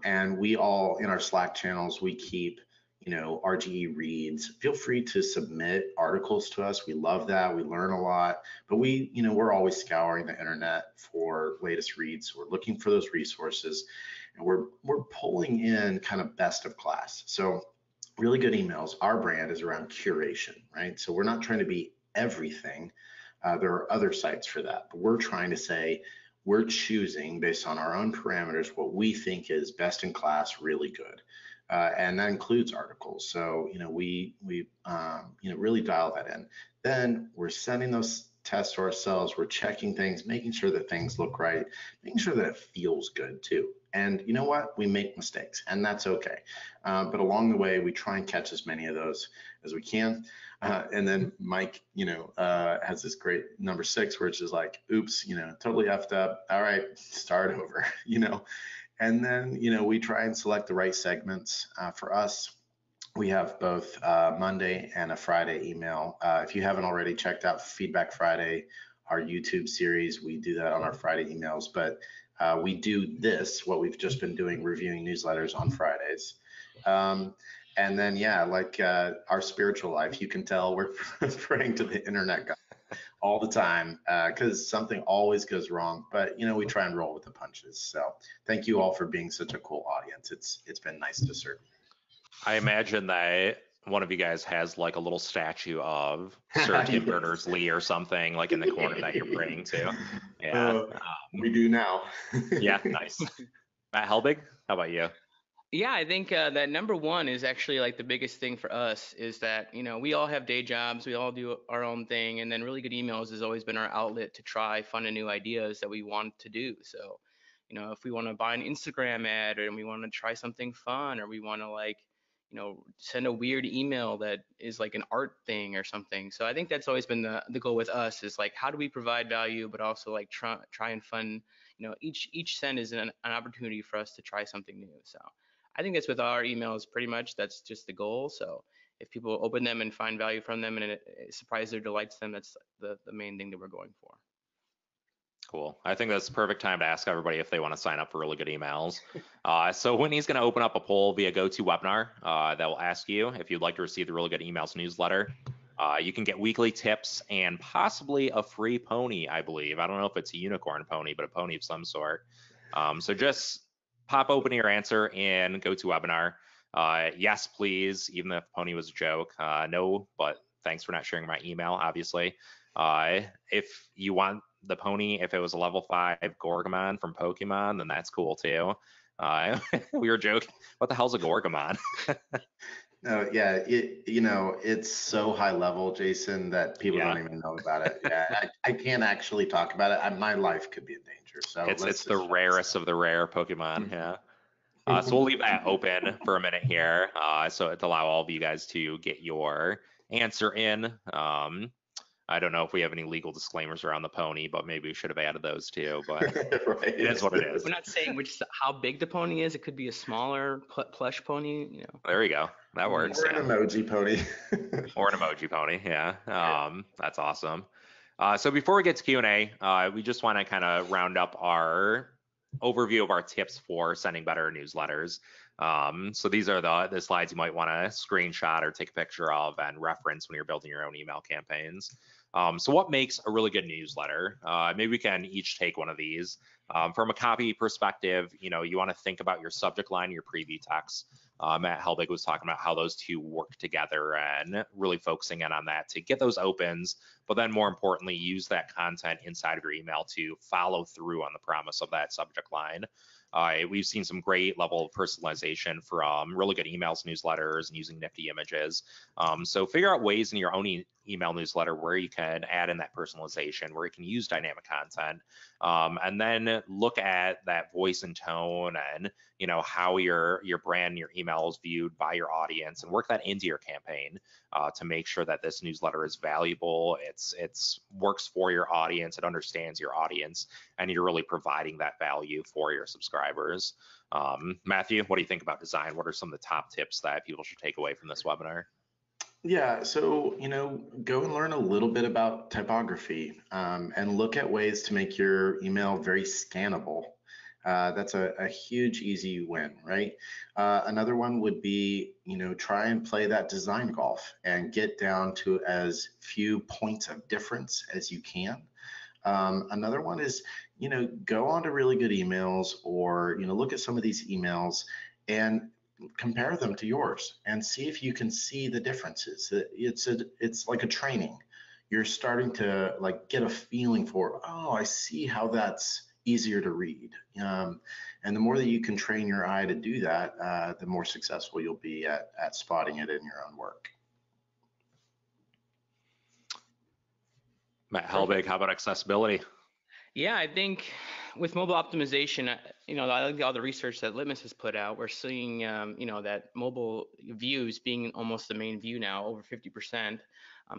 And we all, in our Slack channels, we keep, you know, RGE reads. Feel free to submit articles to us. We love that. We learn a lot. But we, you know, we're always scouring the internet for latest reads. We're looking for those resources. And we're pulling in kind of best of class. So Really Good Emails, our brand is around curation, right? So we're not trying to be everything. There are other sites for that. But we're trying to say, we're choosing based on our own parameters what we think is best in class, really good, and that includes articles. So you know we you know really dial that in. Then we're sending those tests to ourselves. We're checking things, making sure that things look right, making sure that it feels good too. And you know what? We make mistakes, and that's okay. But along the way, we try and catch as many of those as we can. And then Mike, you know, has this great number 6, which is like, oops, you know, totally effed up. All right, start over, you know. And then, you know, we try and select the right segments for us. We have both Monday and a Friday email. If you haven't already checked out Feedback Friday, our YouTube series, we do that on our Friday emails. But we do this, what we've just been doing, reviewing newsletters on Fridays. And then, yeah, like our spiritual life, you can tell we're praying to the internet God all the time because something always goes wrong. But, you know, we try and roll with the punches. So thank you all for being such a cool audience. It's been nice to serve. I imagine that one of you guys has like a little statue of Sir Tim Berners-Lee or something like in the corner that you're praying to. Yeah, we do now. Yeah, nice. Matt Helbig, how about you? Yeah, I think that number 1 is actually like the biggest thing for us is that, you know, we all have day jobs, we all do our own thing, and then Really Good Emails has always been our outlet to try fun and new ideas that we want to do. So, you know, if we want to buy an Instagram ad or we want to try something fun or we want to like, you know, send a weird email that is like an art thing or something. So I think that's always been the goal with us is like, how do we provide value, but also like try and fun, you know, each send is an opportunity for us to try something new. So I think that's with our emails pretty much, that's just the goal. So if people open them and find value from them and it surprises or delights them, that's the main thing that we're going for. Cool. I think that's the perfect time to ask everybody if they want to sign up for Really Good Emails. So Whitney's going to open up a poll via GoToWebinar that will ask you if you'd like to receive the Really Good Emails newsletter. You can get weekly tips and possibly a free pony, I believe. I don't know if it's a unicorn pony, but a pony of some sort. So just pop open your answer in GoToWebinar. Yes, please, even if the pony was a joke. No, but thanks for not sharing my email, obviously. If you want the pony, if it was a level 5 Gorgomon from Pokemon, then that's cool too. We were joking, what the hell's a Gorgomon? Oh yeah, it's so high level, Jason, that people don't even know about it. Yeah, I can't actually talk about it. My life could be in danger. So it's the rarest of the rare Pokemon. Yeah. So we'll leave that open for a minute here, so to allow all of you guys to get your answer in. I don't know if we have any legal disclaimers around the pony, but maybe we should have added those too. But right. It is what it is. We're not saying how big the pony is. It could be a smaller plush pony. You know. There you go. That works. Or an emoji pony. Or an emoji pony. Yeah. That's awesome. So before we get to Q&A, we just want to kind of round up our overview of our tips for sending better newsletters. So these are the slides you might want to screenshot or take a picture of and reference when you're building your own email campaigns. So what makes a really good newsletter? Maybe we can each take one of these. From a copy perspective, you want to think about your subject line, your preview text. Matt Helbig was talking about how those two work together and really focusing in on that to get those opens, but then more importantly, use that content inside of your email to follow through on the promise of that subject line. We've seen some great level of personalization from Really Good Emails newsletters and using Nifty Images. So figure out ways in your own email newsletter where you can add in that personalization, where you can use dynamic content, and then look at that voice and tone and how your brand and your email is viewed by your audience, and work that into your campaign to make sure that this newsletter is valuable. It's works for your audience, it understands your audience, and you're really providing that value for your subscribers. Matthew, what do you think about design? What are some of the top tips that people should take away from this webinar? Yeah, so go and learn a little bit about typography and look at ways to make your email very scannable. That's a huge easy win, right? Another one would be try and play that design golf and get down to as few points of difference as you can. Another one is, go on to Really Good Emails or, look at some of these emails and compare them to yours and see if you can see the differences. It's like a training. You're starting to get a feeling for, oh, I see how that's easier to read. And the more that you can train your eye to do that, the more successful you'll be at spotting it in your own work. Matt Helbig, how about accessibility? Yeah, I think with mobile optimization, I like all the research that Litmus has put out. We're seeing, that mobile views being almost the main view now, over 50%.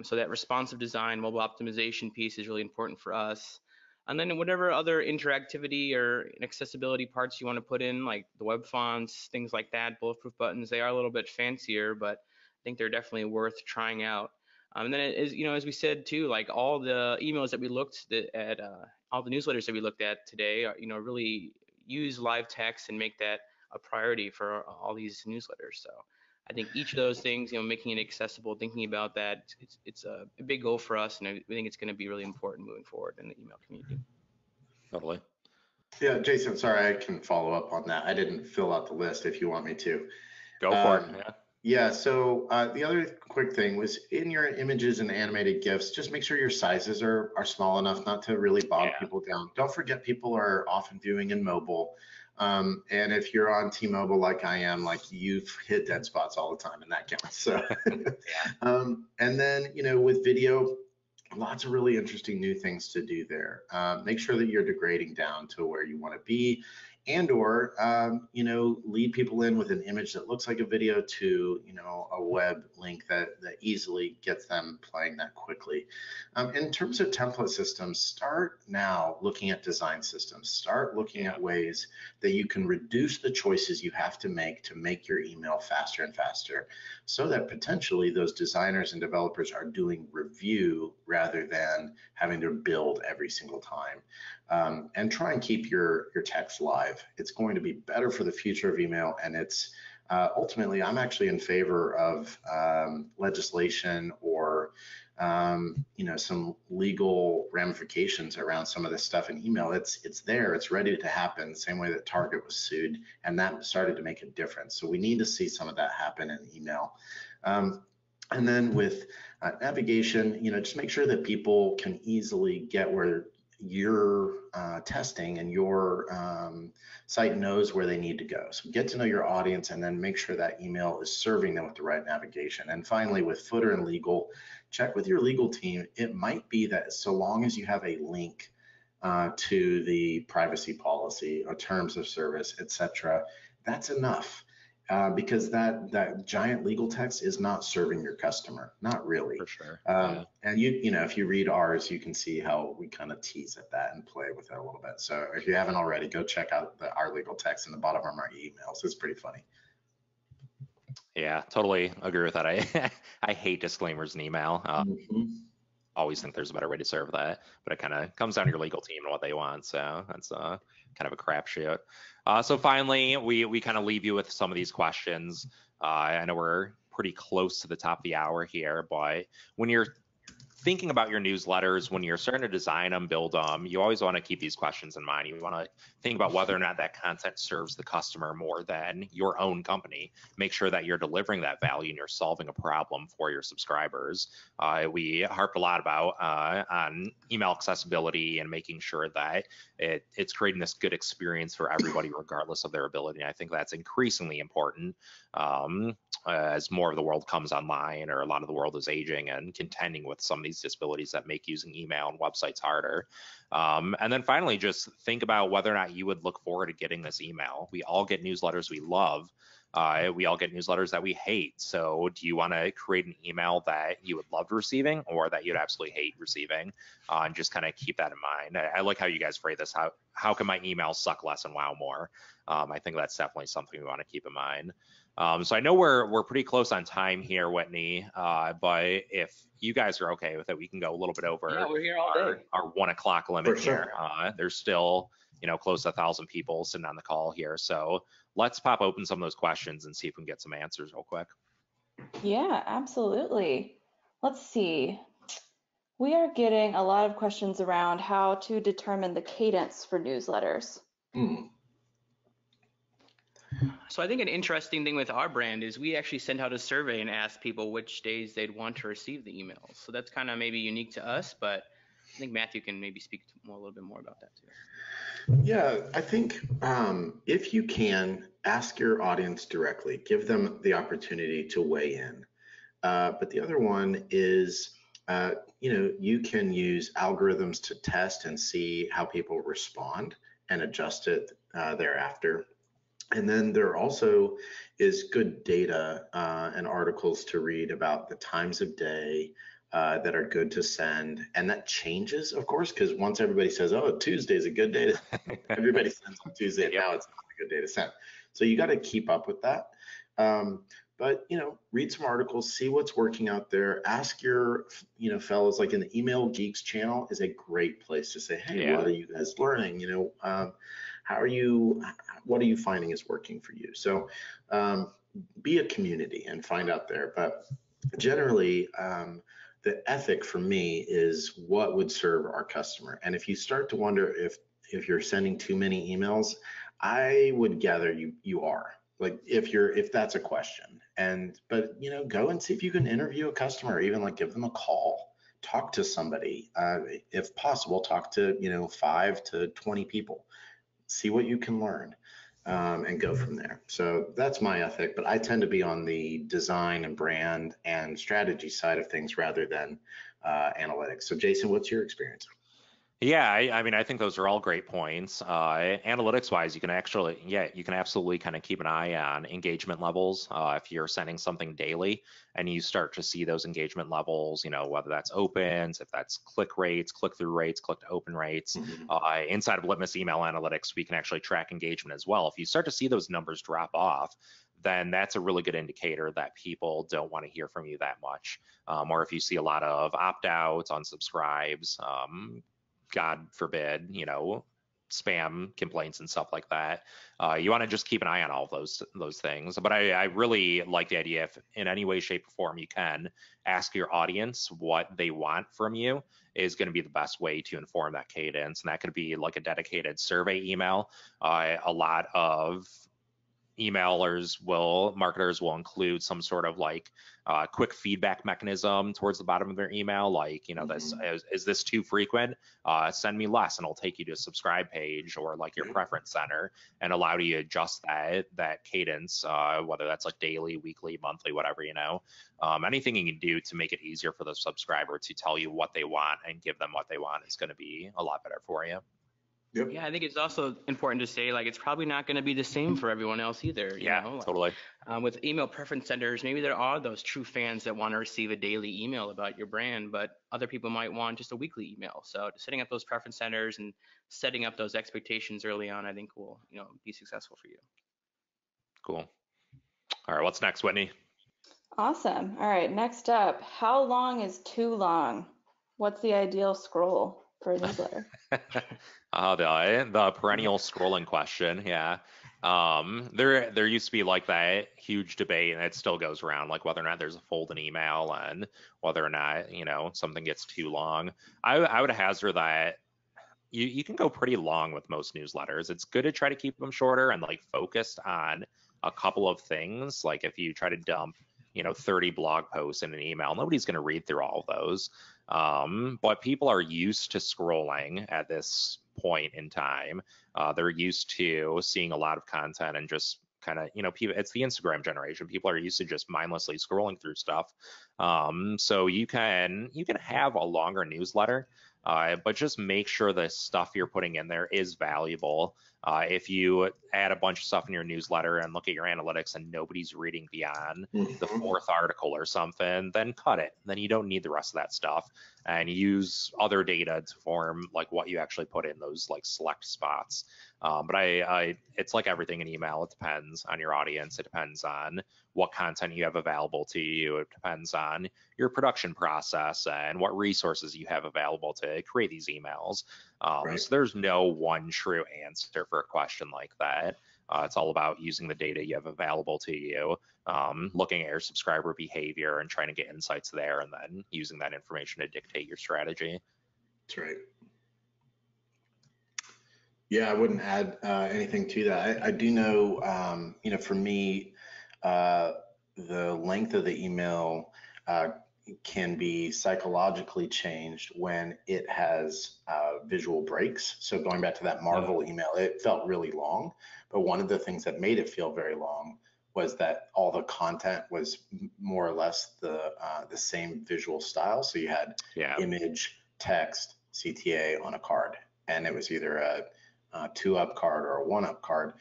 So that responsive design, mobile optimization piece is really important for us. And then whatever other interactivity or accessibility parts you want to put in, like the web fonts, things like that, bulletproof buttons, they are a little bit fancier, but I think they're definitely worth trying out. And then, as we said too, all the emails that we looked at, all the newsletters that we looked at today, are, really use live text and make that a priority for all these newsletters. So I think each of those things, making it accessible, thinking about that, it's a big goal for us, and we think it's going to be really important moving forward in the email community. Totally. Yeah, Jason, sorry, I can follow up on that. I didn't fill out the list. If you want me to, go for it. Yeah. Yeah, so the other quick thing was in your images and animated GIFs, just make sure your sizes are small enough not to really bog people down. Don't forget people are often viewing in mobile. And if you're on T-Mobile like I am, you've hit dead spots all the time, and that counts. So. And then, with video, lots of really interesting new things to do there. Make sure that you're degrading down to where you want to be. And or, lead people in with an image that looks like a video to, a web link that easily gets them playing that quickly. In terms of template systems, start now looking at design systems. Start looking at ways that you can reduce the choices you have to make your email faster and faster, so that potentially those designers and developers are doing review rather than having to build every single time. And try and keep your text live. It's going to be better for the future of email, and it's ultimately, I'm actually in favor of legislation or some legal ramifications around some of this stuff in email. It's there, it's ready to happen, same way that Target was sued, and that started to make a difference. So we need to see some of that happen in email. And then with navigation, just make sure that people can easily get where your testing and your site knows where they need to go. So get to know your audience and then make sure that email is serving them with the right navigation. And finally, with footer and legal, check with your legal team. It might be that so long as you have a link to the privacy policy or terms of service, etc., that's enough. Because that giant legal text is not serving your customer, not really. For sure. And you know, if you read ours, you can see how we kind of tease at that and play with it a little bit. So if you haven't already, go check out our legal text in the bottom of our emails. It's pretty funny. Yeah, totally agree with that. I hate disclaimers in email. Always think there's a better way to serve that, but it kind of comes down to your legal team and what they want. So that's kind of a crapshoot. So finally, we kind of leave you with some of these questions. I know we're pretty close to the top of the hour here, but when you're thinking about your newsletters, when you're starting to design them, build them, you always want to keep these questions in mind. You want to think about whether or not that content serves the customer more than your own company. Make sure that you're delivering that value and you're solving a problem for your subscribers. We harped a lot about on email accessibility and making sure that it's creating this good experience for everybody regardless of their ability. And I think that's increasingly important as more of the world comes online, or a lot of the world is aging and contending with some of these disabilities that make using email and websites harder. And then finally, just think about whether or not you would look forward to getting this email. We all get newsletters we love. We all get newsletters that we hate. So do you want to create an email that you would love receiving or that you'd absolutely hate receiving? And just kind of keep that in mind. I like how you guys phrase this. How can my email suck less and wow more? I think that's definitely something we want to keep in mind. So I know we're pretty close on time here, Whitney, but if you guys are okay with it, we can go a little bit over we're here all day. Our 1 o'clock limit here. There's still, you know, close to 1,000 people sitting on the call here. So let's pop open some of those questions and see if we can get some answers real quick. Yeah, absolutely. Let's see. We are getting a lot of questions around how to determine the cadence for newsletters. So I think an interesting thing with our brand is we actually sent out a survey and asked people which days they'd want to receive the emails. So that's kind of maybe unique to us, but I think Matthew can maybe speak a little bit more about that too. Yeah, I think if you can, ask your audience directly, give them the opportunity to weigh in. But the other one is, you know, you can use algorithms to test and see how people respond and adjust it thereafter. And then there also is good data and articles to read about the times of day that are good to send. And that changes, of course, because once everybody says, oh, Tuesday's a good day to send. Everybody sends on Tuesday. Yep. Now it's not a good day to send. So you got to keep up with that. But, you know, read some articles, see what's working out there. Ask your, you know, fellows, like in the Email Geeks channel is a great place to say, hey, what are you guys learning? You know, how are you, what are you finding is working for you? So be a community and find out there. But generally, the ethic for me is what would serve our customer. And if you start to wonder if you're sending too many emails, I would gather you are. Like if that's a question, but you know, go and see if you can interview a customer, or even like give them a call, talk to somebody, if possible, talk to, you know, 5 to 20 people, see what you can learn, and go from there. So that's my ethic, but I tend to be on the design and brand and strategy side of things rather than analytics. So Jason, what's your experience? Yeah, I mean, I think those are all great points. Analytics-wise, you can actually, you can absolutely kind of keep an eye on engagement levels. If you're sending something daily and you start to see those engagement levels, you know, whether that's opens, if that's click rates, click-through rates, click-to-open rates. Inside of Litmus Email Analytics, we can actually track engagement as well. If you start to see those numbers drop off, then that's a really good indicator that people don't want to hear from you that much. Or if you see a lot of opt-outs, unsubscribes, God forbid, you know, spam complaints and stuff like that. You want to just keep an eye on all of those things. But I really like the idea, if in any way, shape, or form you can, ask your audience what they want from you is going to be the best way to inform that cadence. And that could be like a dedicated survey email. A lot of marketers will include some sort of like quick feedback mechanism towards the bottom of their email, like, you know, this is this too frequent? Send me less, and it'll take you to a subscribe page or like your preference center and allow you to adjust that cadence, whether that's like daily, weekly, monthly, whatever, you know, anything you can do to make it easier for the subscriber to tell you what they want and give them what they want is going to be a lot better for you. Yep. Yeah, I think it's also important to say, like, it's probably not going to be the same for everyone else either. You know? Totally. With email preference centers, maybe there are those true fans that want to receive a daily email about your brand, but other people might want just a weekly email. So setting up those preference centers and setting up those expectations early on, I think will, you know, be successful for you. Cool. All right, what's next, Whitney? Awesome. All right, next up, how long is too long? What's the ideal scroll for a newsletter? The perennial scrolling question, yeah. There used to be like that huge debate, and it still goes around, like whether or not there's a fold in email and whether or not, you know, something gets too long. I would hazard that you can go pretty long with most newsletters. It's good to try to keep them shorter and like focused on a couple of things. Like if you try to dump, you know, 30 blog posts in an email, nobody's going to read through all of those. But people are used to scrolling at this point in time. They're used to seeing a lot of content and just kind of, you know, people, it's the Instagram generation. People are used to just mindlessly scrolling through stuff. So you can have a longer newsletter, but just make sure the stuff you're putting in there is valuable. If you add a bunch of stuff in your newsletter and look at your analytics and nobody's reading beyond the fourth article or something, then cut it. Then you don't need the rest of that stuff, and use other data to form like what you actually put in those like select spots. But it's like everything in email. It depends on your audience. It depends on what content you have available to you. It depends on your production process and what resources you have available to create these emails. So there's no one true answer for a question like that. It's all about using the data you have available to you, looking at your subscriber behavior and trying to get insights there, and then using that information to dictate your strategy. That's right. Yeah, I wouldn't add anything to that. I do know, you know, for me, the length of the email can be psychologically changed when it has visual breaks. So going back to that Marvel email, it felt really long, but one of the things that made it feel very long was that all the content was more or less the same visual style. So you had image, text, CTA on a card, and it was either a 2-up card or a 1-up card.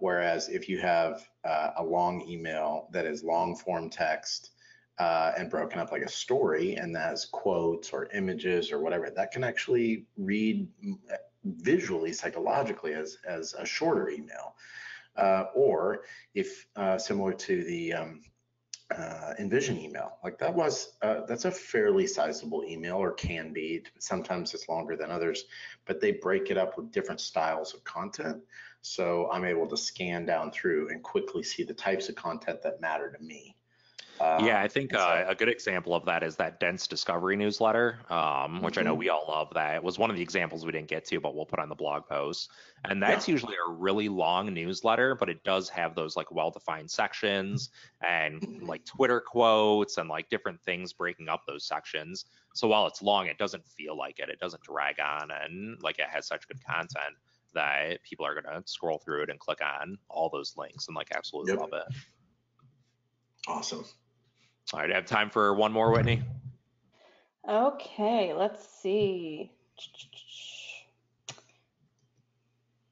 Whereas if you have a long email that is long form text, and broken up like a story, and that has quotes or images or whatever, that can actually read visually, psychologically as a shorter email. Or if similar to the InVision email, like that was that's a fairly sizable email, or can be. Sometimes it's longer than others, but they break it up with different styles of content. So I'm able to scan down through and quickly see the types of content that matter to me. Yeah, I think a good example of that is that Dense Discovery newsletter, which I know we all love. That it was one of the examples we didn't get to, but we'll put on the blog post. And that's usually a really long newsletter, but it does have those like well-defined sections and like Twitter quotes and like different things breaking up those sections. So while it's long, it doesn't feel like it. It doesn't drag on, and like it has such good content that people are going to scroll through it and click on all those links and like absolutely love it. Awesome. All right, I have time for one more, Whitney. Okay, let's see.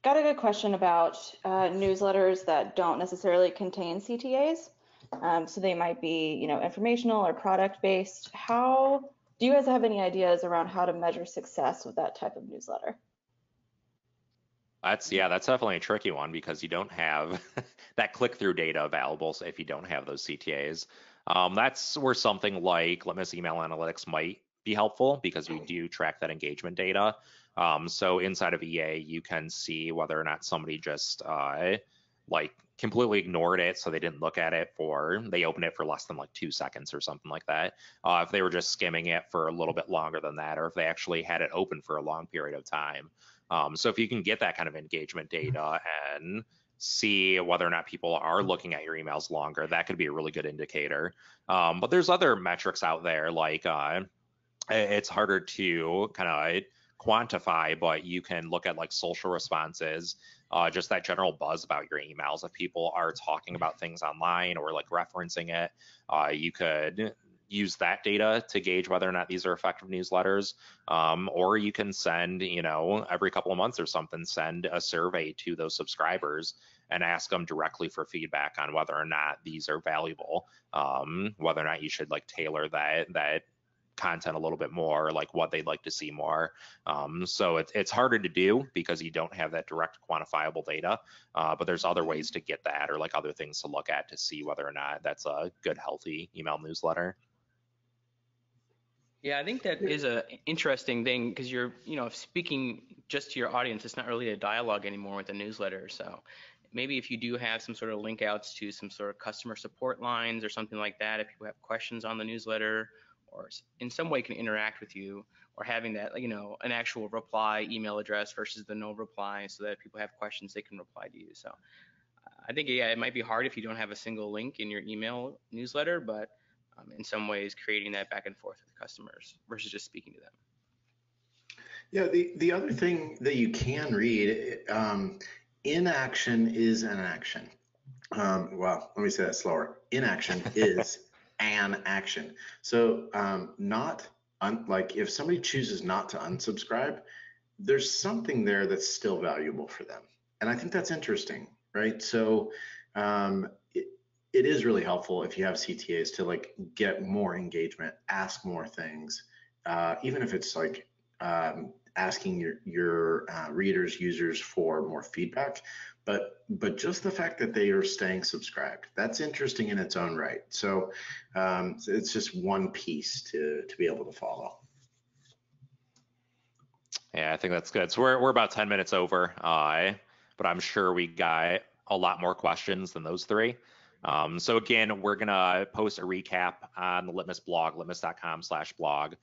Got a good question about newsletters that don't necessarily contain CTAs. So they might be, you know, informational or product-based. How do you guys have any ideas around how to measure success with that type of newsletter? That's definitely a tricky one, because you don't have that click-through data available. So if you don't have those CTAs, that's where something like Litmus Email Analytics might be helpful, because we do track that engagement data. So inside of EA, you can see whether or not somebody just like completely ignored it, so they didn't look at it for, they opened it for less than like 2 seconds or something like that. If they were just skimming it for a little bit longer than that, or if they actually had it open for a long period of time. So if you can get that kind of engagement data and see whether or not people are looking at your emails longer. That could be a really good indicator. But there's other metrics out there, like it's harder to kind of quantify, but you can look at like social responses, just that general buzz about your emails. If people are talking about things online or like referencing it, you could use that data to gauge whether or not these are effective newsletters, or you can send, every couple of months or something, send a survey to those subscribers and ask them directly for feedback on whether or not these are valuable, whether or not you should like tailor that content a little bit more, like what they'd like to see more. So it's harder to do because you don't have that direct quantifiable data, but there's other ways to get that, or like other things to look at to see whether or not that's a good, healthy email newsletter. Yeah, I think that is an interesting thing, because you're, speaking just to your audience, it's not really a dialogue anymore with the newsletter. So maybe if you do have some sort of link outs to some sort of customer support lines or something like that, if people have questions on the newsletter, or in some way can interact with you, or having that, an actual reply email address versus the no reply, so that if people have questions, they can reply to you. So I think, yeah, it might be hard if you don't have a single link in your email newsletter, but in some ways creating that back and forth with customers versus just speaking to them. Yeah, the other thing that you can read, inaction is an action. Well, let me say that slower. Inaction is an action. So like if somebody chooses not to unsubscribe, there's something there that's still valuable for them. And I think that's interesting, right? So it is really helpful if you have CTAs to like get more engagement, ask more things, even if it's like asking your readers, users for more feedback. But just the fact that they are staying subscribed, that's interesting in its own right. So it's just one piece to be able to follow. Yeah, I think that's good. So we're about 10 minutes over, but I'm sure we got a lot more questions than those three. So again, we're gonna post a recap on the Litmus blog, litmus.com/blog,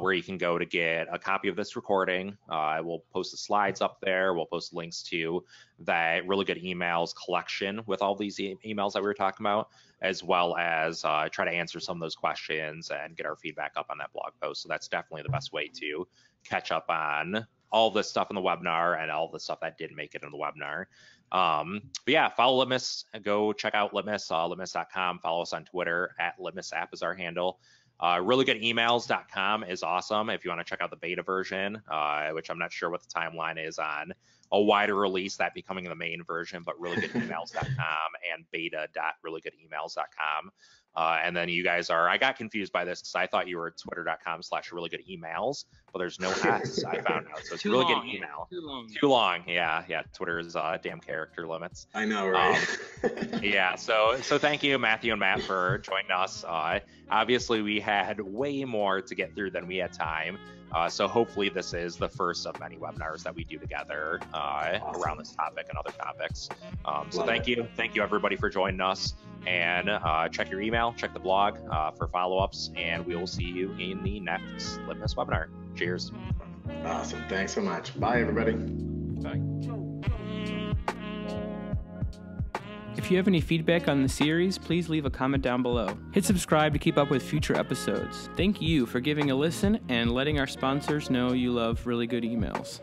where you can go to get a copy of this recording. I will post the slides up there. We'll post links to that Really Good Emails collection with all these emails that we were talking about, as well as try to answer some of those questions and get our feedback up on that blog post. So that's definitely the best way to catch up on all this stuff in the webinar and all the stuff that didn't make it in the webinar. But yeah, follow Litmus, go check out Litmus, litmus.com, follow us on Twitter @LitmusApp is our handle. ReallyGoodEmails.com is awesome if you want to check out the beta version, which I'm not sure what the timeline is on a wider release, that becoming the main version, but ReallyGoodEmails.com and beta.reallygoodemails.com. And then you guys are, I got confused by this because I thought you were twitter.com/reallygoodemails, but there's no S I found out. So it's Really Good Email. Yeah, too long. Yeah. Twitter's damn character limits. I know, right? Yeah. So thank you, Matthew and Matt, for joining us. Obviously, we had way more to get through than we had time. So hopefully this is the first of many webinars that we do together around this topic and other topics. So thank you everybody for joining us, and check your email, check the blog for follow-ups, and we will see you in the next Litmus webinar. Cheers. Awesome, thanks so much. Bye everybody. Bye. If you have any feedback on the series, please leave a comment down below. Hit subscribe to keep up with future episodes. Thank you for giving a listen and letting our sponsors know you love Really Good Emails.